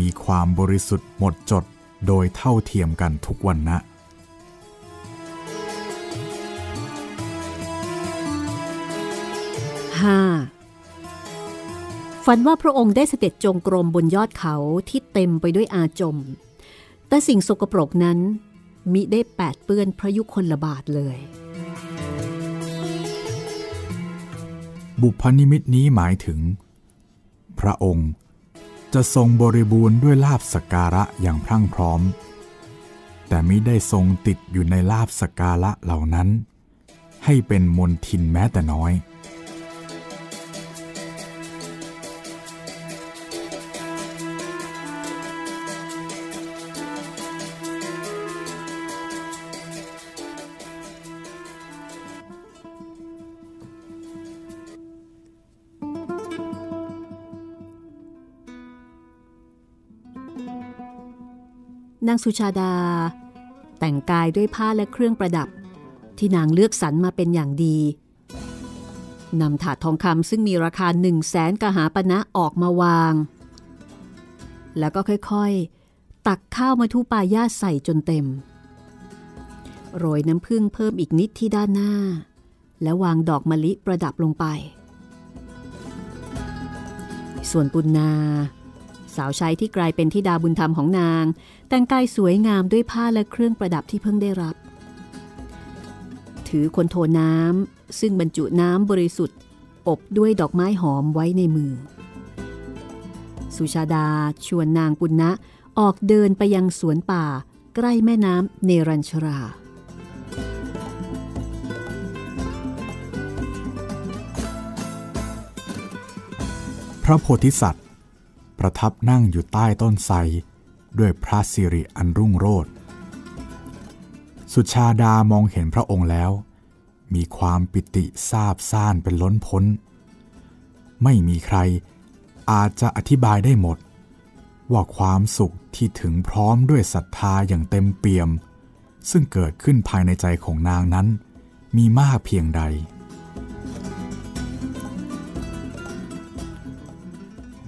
มีความบริสุทธิ์หมดจดโดยเท่าเทียมกันทุกวรรณะห้าฝันว่าพระองค์ได้เสด็จจงกรมบนยอดเขาที่เต็มไปด้วยอาจมแต่สิ่งสกปรกนั้นมิได้แปดเปื้อนพระยุคลบาทเลยบุพนิมิตนี้หมายถึงพระองค์จะทรงบริบูรณ์ด้วยลาภสักการะอย่างพรั่งพร้อมแต่มิได้ทรงติดอยู่ในลาภสักการะเหล่านั้นให้เป็นมลทินแม้แต่น้อยนางสุชาดาแต่งกายด้วยผ้าและเครื่องประดับที่นางเลือกสรรมาเป็นอย่างดีนำถาดทองคำซึ่งมีราคาหนึ่งแสนกหาปณะออกมาวางแล้วก็ค่อยๆตักข้าวมัทุปายาใส่จนเต็มโรยน้ำผึ้งเพิ่มอีกนิดที่ด้านหน้าและวางดอกมะลิประดับลงไปส่วนปุณณาสาวใช้ที่กลายเป็นธิดาบุญธรรมของนางแต่งกายสวยงามด้วยผ้าและเครื่องประดับที่เพิ่งได้รับถือคนโถน้ำซึ่งบรรจุน้ำบริสุทธิ์อบด้วยดอกไม้หอมไว้ในมือสุชาดาชวนนางปุณณะออกเดินไปยังสวนป่าใกล้แม่น้ำเนรัญชราพระโพธิสัตว์ประทับนั่งอยู่ใต้ต้นไทรด้วยพระสิริอันรุ่งโรจน์สุชาดามองเห็นพระองค์แล้วมีความปิติซาบซ่านเป็นล้นพ้นไม่มีใครอาจจะอธิบายได้หมดว่าความสุขที่ถึงพร้อมด้วยศรัทธาอย่างเต็มเปี่ยมซึ่งเกิดขึ้นภายในใจของนางนั้นมีมากเพียงใด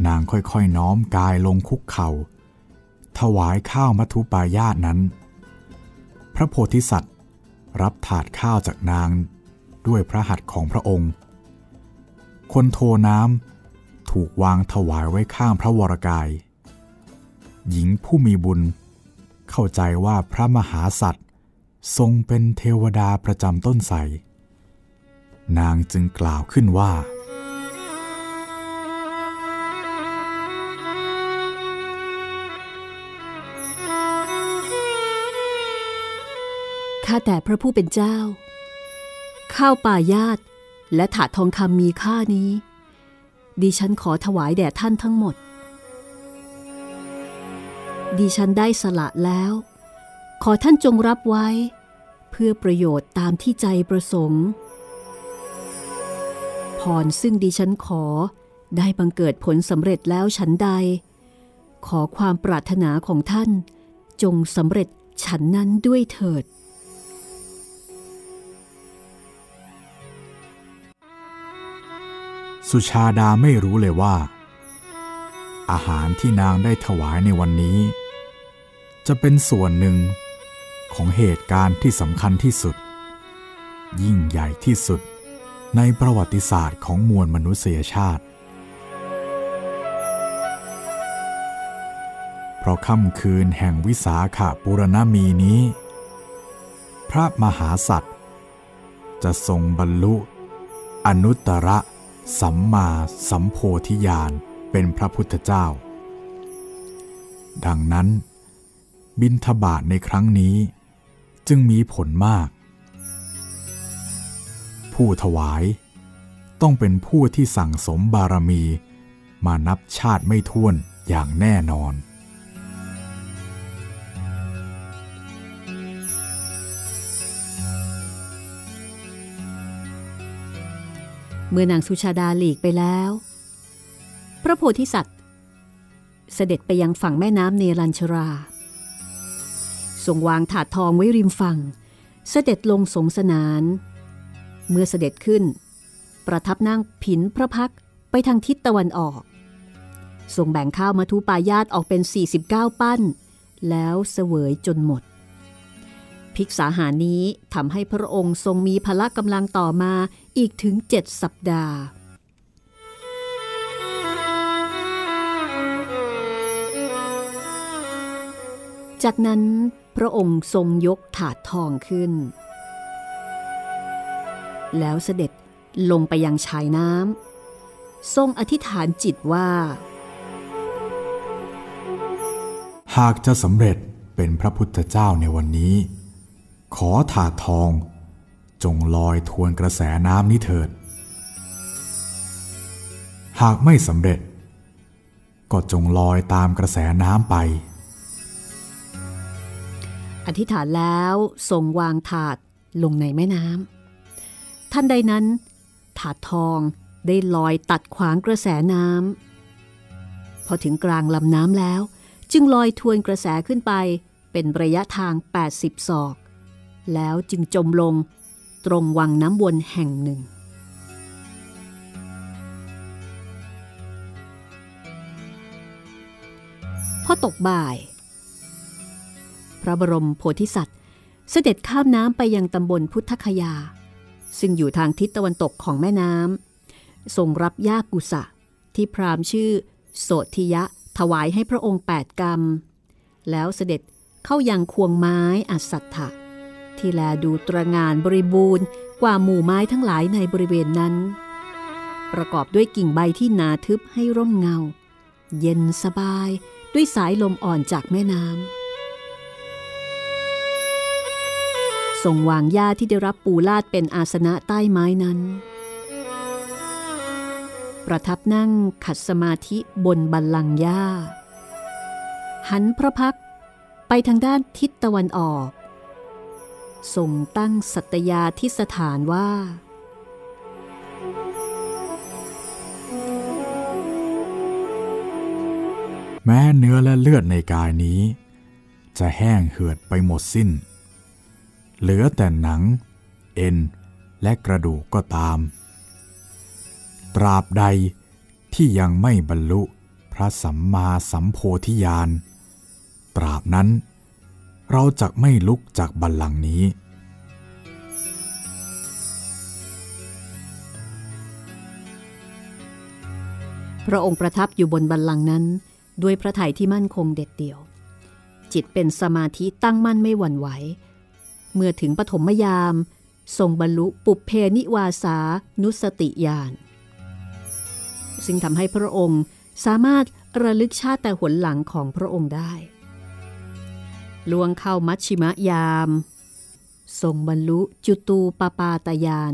นางค่อยๆน้อมกายลงคุกเข่าถวายข้าวมัทุปายาสนั้นพระโพธิสัตว์รับถาดข้าวจากนางด้วยพระหัตถ์ของพระองค์คนโทน้ำถูกวางถวายไว้ข้างพระวรกายหญิงผู้มีบุญเข้าใจว่าพระมหาสัตว์ทรงเป็นเทวดาประจำต้นไทรนางจึงกล่าวขึ้นว่าข้าแต่พระผู้เป็นเจ้าข้าวปายาสและถาดทองคำมีค่านี้ดิฉันขอถวายแด่ท่านทั้งหมดดิฉันได้สละแล้วขอท่านจงรับไว้เพื่อประโยชน์ตามที่ใจประสงค์พรซึ่งดิฉันขอได้บังเกิดผลสำเร็จแล้วฉันใดขอความปรารถนาของท่านจงสำเร็จฉันนั้นด้วยเถิดสุชาดาไม่รู้เลยว่าอาหารที่นางได้ถวายในวันนี้จะเป็นส่วนหนึ่งของเหตุการณ์ที่สำคัญที่สุดยิ่งใหญ่ที่สุดในประวัติศาสตร์ของมวลมนุษยชาติเพราะค่ำคืนแห่งวิสาขบูรณมีนี้พระมหาสัตว์จะทรงบรรลุ อนุตตรสัมมาสัมโพธิญาณเป็นพระพุทธเจ้าดังนั้นบิณฑบาตในครั้งนี้จึงมีผลมากผู้ถวายต้องเป็นผู้ที่สั่งสมบารมีมานับชาติไม่ถ้วนอย่างแน่นอนเมื่อนางสุชาดาหลีกไปแล้วพระโพธิสัตว์เสด็จไปยังฝั่งแม่น้ำเนรัญชราทรงวางถาดทองไว้ริมฝั่งเสด็จลงสงสนานเมื่อเสด็จขึ้นประทับนั่งผินพระพักไปทางทิศตะวันออกทรงแบ่งข้าวมัทุปายาตออกเป็นสี่สิบเก้าปั้นแล้วเสวยจนหมดภิกษาหานี้ทำให้พระองค์ทรงมีพละกำลังต่อมาอีกถึงเจ็ดสัปดาห์จากนั้นพระองค์ทรงยกถาดทองขึ้นแล้วเสด็จลงไปยังชายน้ำทรงอธิษฐานจิตว่าหากจะสำเร็จเป็นพระพุทธเจ้าในวันนี้ขอถาดทองจงลอยทวนกระแสน้ำนี้เถิดหากไม่สำเร็จก็จงลอยตามกระแสน้ำไปอธิษฐานแล้วทรงวางถาดลงในแม่น้ำทันใดนั้นถาดทองได้ลอยตัดขวางกระแสน้ำพอถึงกลางลำน้ำแล้วจึงลอยทวนกระแสขึ้นไปเป็นระยะทางแปดสิบศอกแล้วจึงจมลงตรงวังน้ำวนแห่งหนึ่งพอตกบ่ายพระบรมโพธิสัตว์เสด็จข้ามน้ำไปยังตำบลพุทธคยาซึ่งอยู่ทางทิศตะวันตกของแม่น้ำทรงรับหญ้ากุสะที่พราหมณ์ชื่อโสธิยะถวายให้พระองค์แปดกรรมแล้วเสด็จเข้ายังควงไม้อัสสัทธะที่แลดูตระหง่านบริบูรณ์กว่าหมู่ไม้ทั้งหลายในบริเวณนั้นประกอบด้วยกิ่งใบที่หนาทึบให้ร่มเงาเย็นสบายด้วยสายลมอ่อนจากแม่น้ำทรงวางหญ้าที่ได้รับปูลาดเป็นอาสนะใต้ไม้นั้นประทับนั่งขัดสมาธิบนบัลลังก์หญ้าหันพระพักตร์ไปทางด้านทิศตะวันออกทรงตั้งสัตยาธิสถานว่าแม้เนื้อและเลือดในกายนี้จะแห้งเหือดไปหมดสิ้นเหลือแต่หนังเอ็นและกระดูกก็ตามตราบใดที่ยังไม่บรรลุพระสัมมาสัมโพธิญาณตราบนั้นเราจักไม่ลุกจากบัลลังก์นี้พระองค์ประทับอยู่บนบัลลังก์นั้นด้วยพระทัยที่มั่นคงเด็ดเดี่ยวจิตเป็นสมาธิตั้งมั่นไม่หวั่นไหวเมื่อถึงปฐมยามทรงบรรลุปุพเพนิวาสานุสติญาณซึ่งทำให้พระองค์สามารถระลึกชาติแต่หนหลังของพระองค์ได้ล่วงเข้ามัชชิมยามทรงบรรลุจุตูปปาตญาณ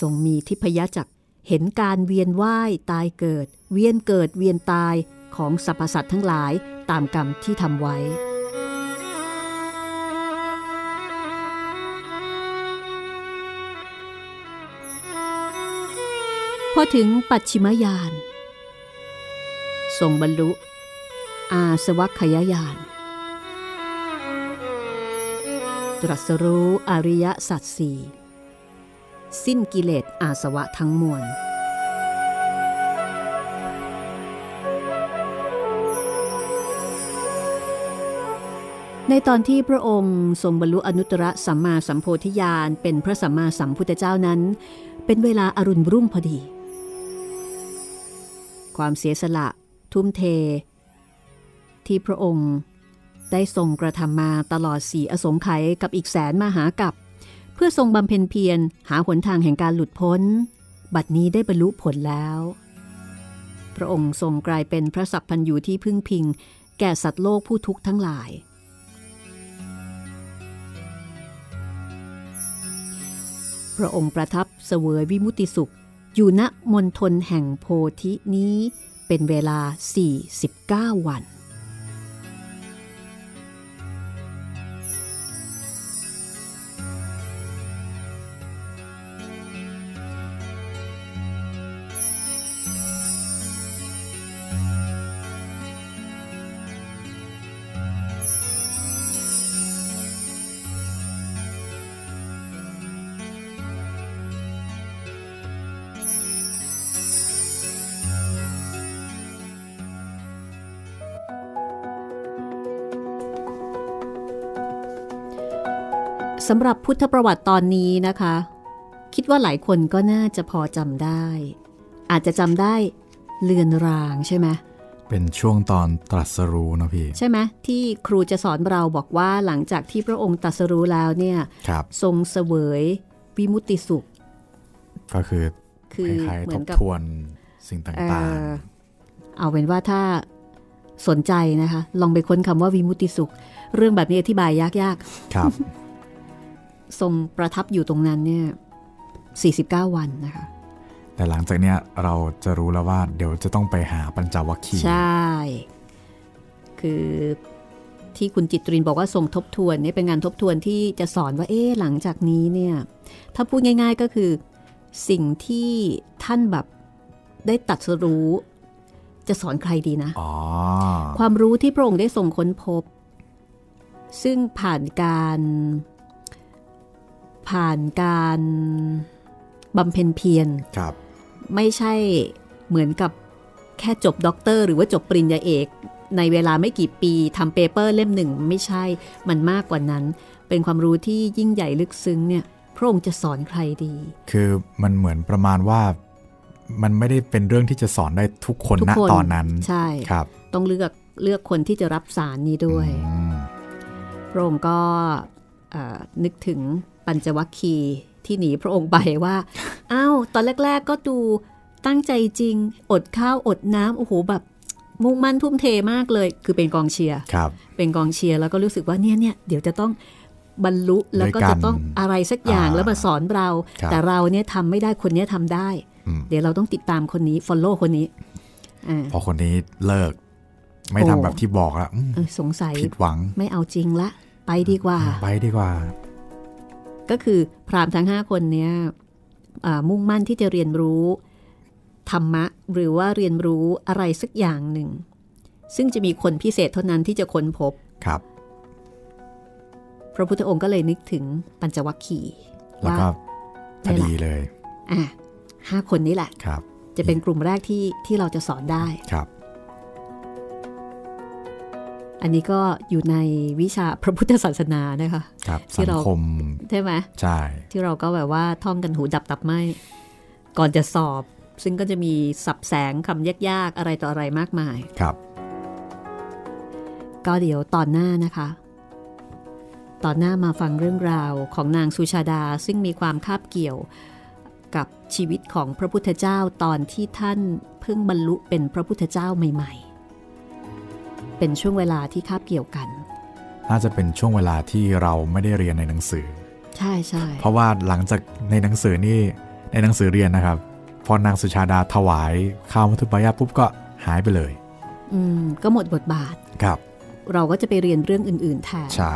ทรงมีทิพยจักษ์เห็นการเวียนว่ายตายเกิดเวียนเกิดเวียนตายของสรรพสัตว์ทั้งหลายตามกรรมที่ทำไว้พอถึงปัจฉิมยานทรงบรรลุอาสวัคคยญาณตรัสรู้อริยสัจสี่สิ้นกิเลสอาสวะทั้งมวลในตอนที่พระองค์ทรงบรรลุอนุตตรสัมมาสัมโพธิญาณเป็นพระสัมมาสัมพุทธเจ้านั้นเป็นเวลาอรุณรุ่งพอดีความเสียสละทุ่มเทที่พระองค์ได้ทรงกระทำมาตลอดสี่อสงไขยกับอีกแสนมหากัป เพื่อทรงบำเพ็ญเพียรหาหนทางแห่งการหลุดพ้นบัดนี้ได้บรรลุผลแล้วพระองค์ทรงกลายเป็นพระสัพพัญญูที่พึ่งพิงแก่สัตว์โลกผู้ทุกข์ทั้งหลายพระองค์ประทับเสวยวิมุตติสุขอยู่ณมณฑลแห่งโพธินี้เป็นเวลาสี่สิบเก้าวันสำหรับพุทธประวัติตอนนี้นะคะคิดว่าหลายคนก็น่าจะพอจำได้อาจจะจำได้เลือนรางใช่ไหมเป็นช่วงตอนตรัสรู้นะพี่ใช่ไหมที่ครูจะสอนเราบอกว่าหลังจากที่พระองค์ตรัสรู้แล้วเนี่ยทรงเสวยวิมุตติสุขก็คือคือคล้ายๆทบทวนสิ่งต่างๆเอาเป็นว่าถ้าสนใจนะคะลองไปค้นคำว่าวิมุตติสุขเรื่องแบบนี้อธิบายยากๆครับทรงประทับอยู่ตรงนั้นเนี่ยสี่สิบเก้าวันนะคะแต่หลังจากเนี้ยเราจะรู้แล้วว่าเดี๋ยวจะต้องไปหาปัญจวัคคีย์ใช่คือที่คุณจิตรินบอกว่าทรงทบทวนนี่เป็นงานทบทวนที่จะสอนว่าเอ๊ะหลังจากนี้เนี่ยถ้าพูดง่ายๆก็คือสิ่งที่ท่านแบบได้ตรัสรู้จะสอนใครดีนะอ๋อความรู้ที่พระองค์ได้ทรงค้นพบซึ่งผ่านการผ่านการบำเพ็ญเพียรไม่ใช่เหมือนกับแค่จบด็อกเตอร์หรือว่าจบปริญญาเอกในเวลาไม่กี่ปีทำเปเปอร์เล่มหนึ่งไม่ใช่มันมากกว่านั้นเป็นความรู้ที่ยิ่งใหญ่ลึกซึ้งเนี่ยพระองค์จะสอนใครดีคือมันเหมือนประมาณว่ามันไม่ได้เป็นเรื่องที่จะสอนได้ทุกคนณตอนนั้นใช่ครับต้องเลือกเลือกคนที่จะรับสารนี้ด้วยพระองค์ก็นึกถึงปัญจวัคคีย์ที่หนีพระองค์ไปว่าอ้าวตอนแรกๆก็ดูตั้งใจจริงอดข้าวอดน้ำโอ้โหแบบมุ่งมั่นทุ่มเทมากเลยคือเป็นกองเชียร์เป็นกองเชียร์แล้วก็รู้สึกว่าเนี่ยเนี่ยเดี๋ยวจะต้องบรรลุแล้วก็จะต้องอะไรสักอย่างแล้วมาสอนเราแต่เราเนี่ยทำไม่ได้คนนี้ทำได้เดี๋ยวเราต้องติดตามคนนี้ฟอลโล่คนนี้พอคนนี้เลิกไม่ทำแบบที่บอกแล้วสงสัยผิดหวังไม่เอาจริงละไปดีกว่าไปดีกว่าก็คือพราหมณ์ทั้งห้าคนเนี้ยมุ่งมั่นที่จะเรียนรู้ธรรมะหรือว่าเรียนรู้อะไรสักอย่างหนึ่งซึ่งจะมีคนพิเศษเท่านั้นที่จะค้นพบครับพระพุทธองค์ก็เลยนึกถึงปัญจวัคคีย์แล้วก็พอดีเลยอ่ะห้าคนนี้แหละครับจะเป็นกลุ่มแรกที่ที่เราจะสอนได้ครับอันนี้ก็อยู่ในวิชาพระพุทธศาสนานะคะที่เราใช่ไหมใช่ที่เราก็แบบว่าท่องกันหูดับตับไหมก่อนจะสอบซึ่งก็จะมีสับแสงคำยากๆอะไรต่ออะไรมากมายครับก็เดี๋ยวตอนหน้านะคะตอนหน้ามาฟังเรื่องราวของนางสุชาดาซึ่งมีความคาบเกี่ยวกับชีวิตของพระพุทธเจ้าตอนที่ท่านเพิ่งบรรลุเป็นพระพุทธเจ้าใหม่ๆเป็นช่วงเวลาที่คาบเกี่ยวกันน่าจะเป็นช่วงเวลาที่เราไม่ได้เรียนในหนังสือใช่ใช่เพราะว่าหลังจากในหนังสือนี่ในหนังสือเรียนนะครับพอนางสุชาดาถวายข้าวมัทธุปายาสปุ๊บก็หายไปเลยอืมก็หมดบทบาทครับเราก็จะไปเรียนเรื่องอื่นๆแทนใช่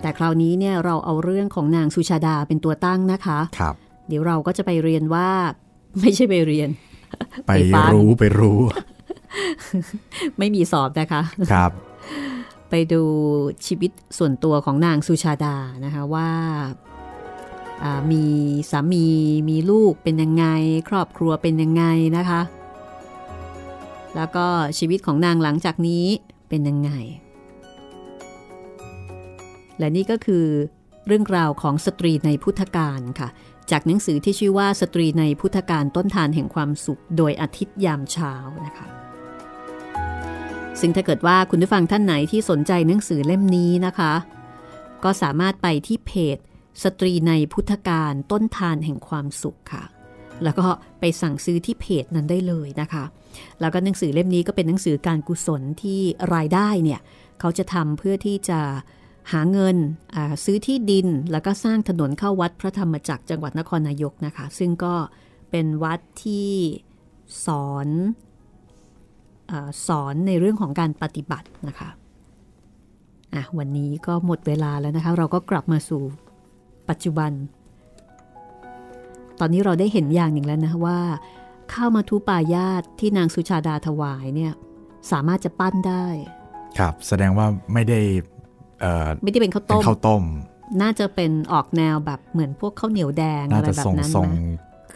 แต่คราวนี้เนี่ยเราเอาเรื่องของนางสุชาดาเป็นตัวตั้งนะคะครับเดี๋ยวเราก็จะไปเรียนว่าไม่ใช่ไปเรียนไปรู้ไปรู้ไม่มีสอบนะคะครับไปดูชีวิตส่วนตัวของนางสุชาดานะคะว่ามีสามีมีลูกเป็นยังไงครอบครัวเป็นยังไงนะคะแล้วก็ชีวิตของนางหลังจากนี้เป็นยังไงและนี่ก็คือเรื่องราวของสตรีในพุทธกาลค่ะจากหนังสือที่ชื่อว่าสตรีในพุทธกาลต้นทานแห่งความสุขโดยอาทิตย์ยามเช้านะคะซึ่งถ้าเกิดว่าคุณผู้ฟังท่านไหนที่สนใจหนังสือเล่มนี้นะคะก็สามารถไปที่เพจ สตรีในพุทธกาลต้นทานแห่งความสุขค่ะแล้วก็ไปสั่งซื้อที่เพจนั้นได้เลยนะคะแล้วก็หนังสือเล่มนี้ก็เป็นหนังสือการกุศลที่รายได้เนี่ยเขาจะทำเพื่อที่จะหาเงินซื้อที่ดินแล้วก็สร้างถนนเข้าวัดพระธรรมจักรจังหวัดนครนายกนะคะซึ่งก็เป็นวัดที่สอนสอนในเรื่องของการปฏิบัตินะคะอ่ะวันนี้ก็หมดเวลาแล้วนะคะเราก็กลับมาสู่ปัจจุบันตอนนี้เราได้เห็นอย่างหนึ่งแล้วนะว่าข้าวมัทุปายาตที่นางสุชาดาถวายเนี่ยสามารถจะปั้นได้ครับแสดงว่าไม่ได้ไม่ได้เป็นข้าวต้มข้าวต้มน่าจะเป็นออกแนวแบบเหมือนพวกข้าวเหนียวแดงอะไรแบบนั้นนะ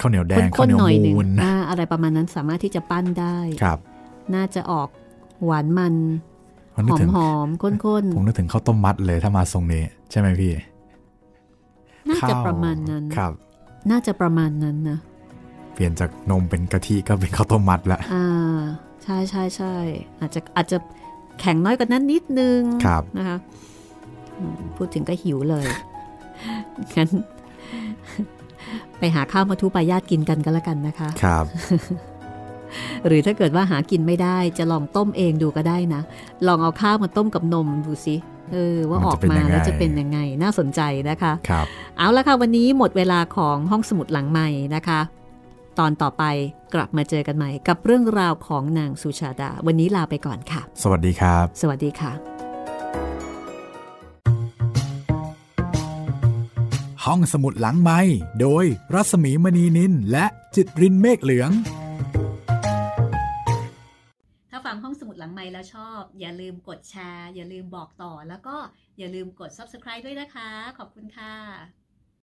ข้าวเหนียวแดงข้าวเหนียวมูนอะไรประมาณนั้นสามารถที่จะปั้นได้ครับน่าจะออกหวานมันหอมหอมข้นๆผมนึกถึงข้าวต้มมัดเลยถ้ามาทรงนี้ใช่ไหมพี่น่าจะประมาณนั้นครับน่าจะประมาณนั้นนะเปลี่ยนจากนมเป็นกะทิก็เป็นข้าวต้มมัดละอ่าใช่ใช่ใช่อาจจะอาจจะแข็งน้อยกว่านั้นนิดนึงนะคะพูดถึงก็หิวเลยงั้นไปหาข้าวมัทุปายาตกินกันก็แล้วกันนะคะครับหรือถ้าเกิดว่าหากินไม่ได้จะลองต้มเองดูก็ได้นะลองเอาข้าวมาต้มกับนมดูสิเออว่าออกมาแล้วจะเป็นยังไงน่าสนใจนะคะครับเอาละค่ะวันนี้หมดเวลาของห้องสมุดหลังใหม่นะคะตอนต่อไปกลับมาเจอกันใหม่กับเรื่องราวของนางสุชาดาวันนี้ลาไปก่อนค่ะสวัสดีครับสวัสดีค่ะห้องสมุดหลังไมค์โดยรัศมีมณีนินและจิตรินเมฆเหลืองถ้าฟังห้องสมุดหลังไมค์แล้วชอบอย่าลืมกดแชร์อย่าลืมบอกต่อแล้วก็อย่าลืมกด ซับสไครบ์ ด้วยนะคะขอบคุณค่ะ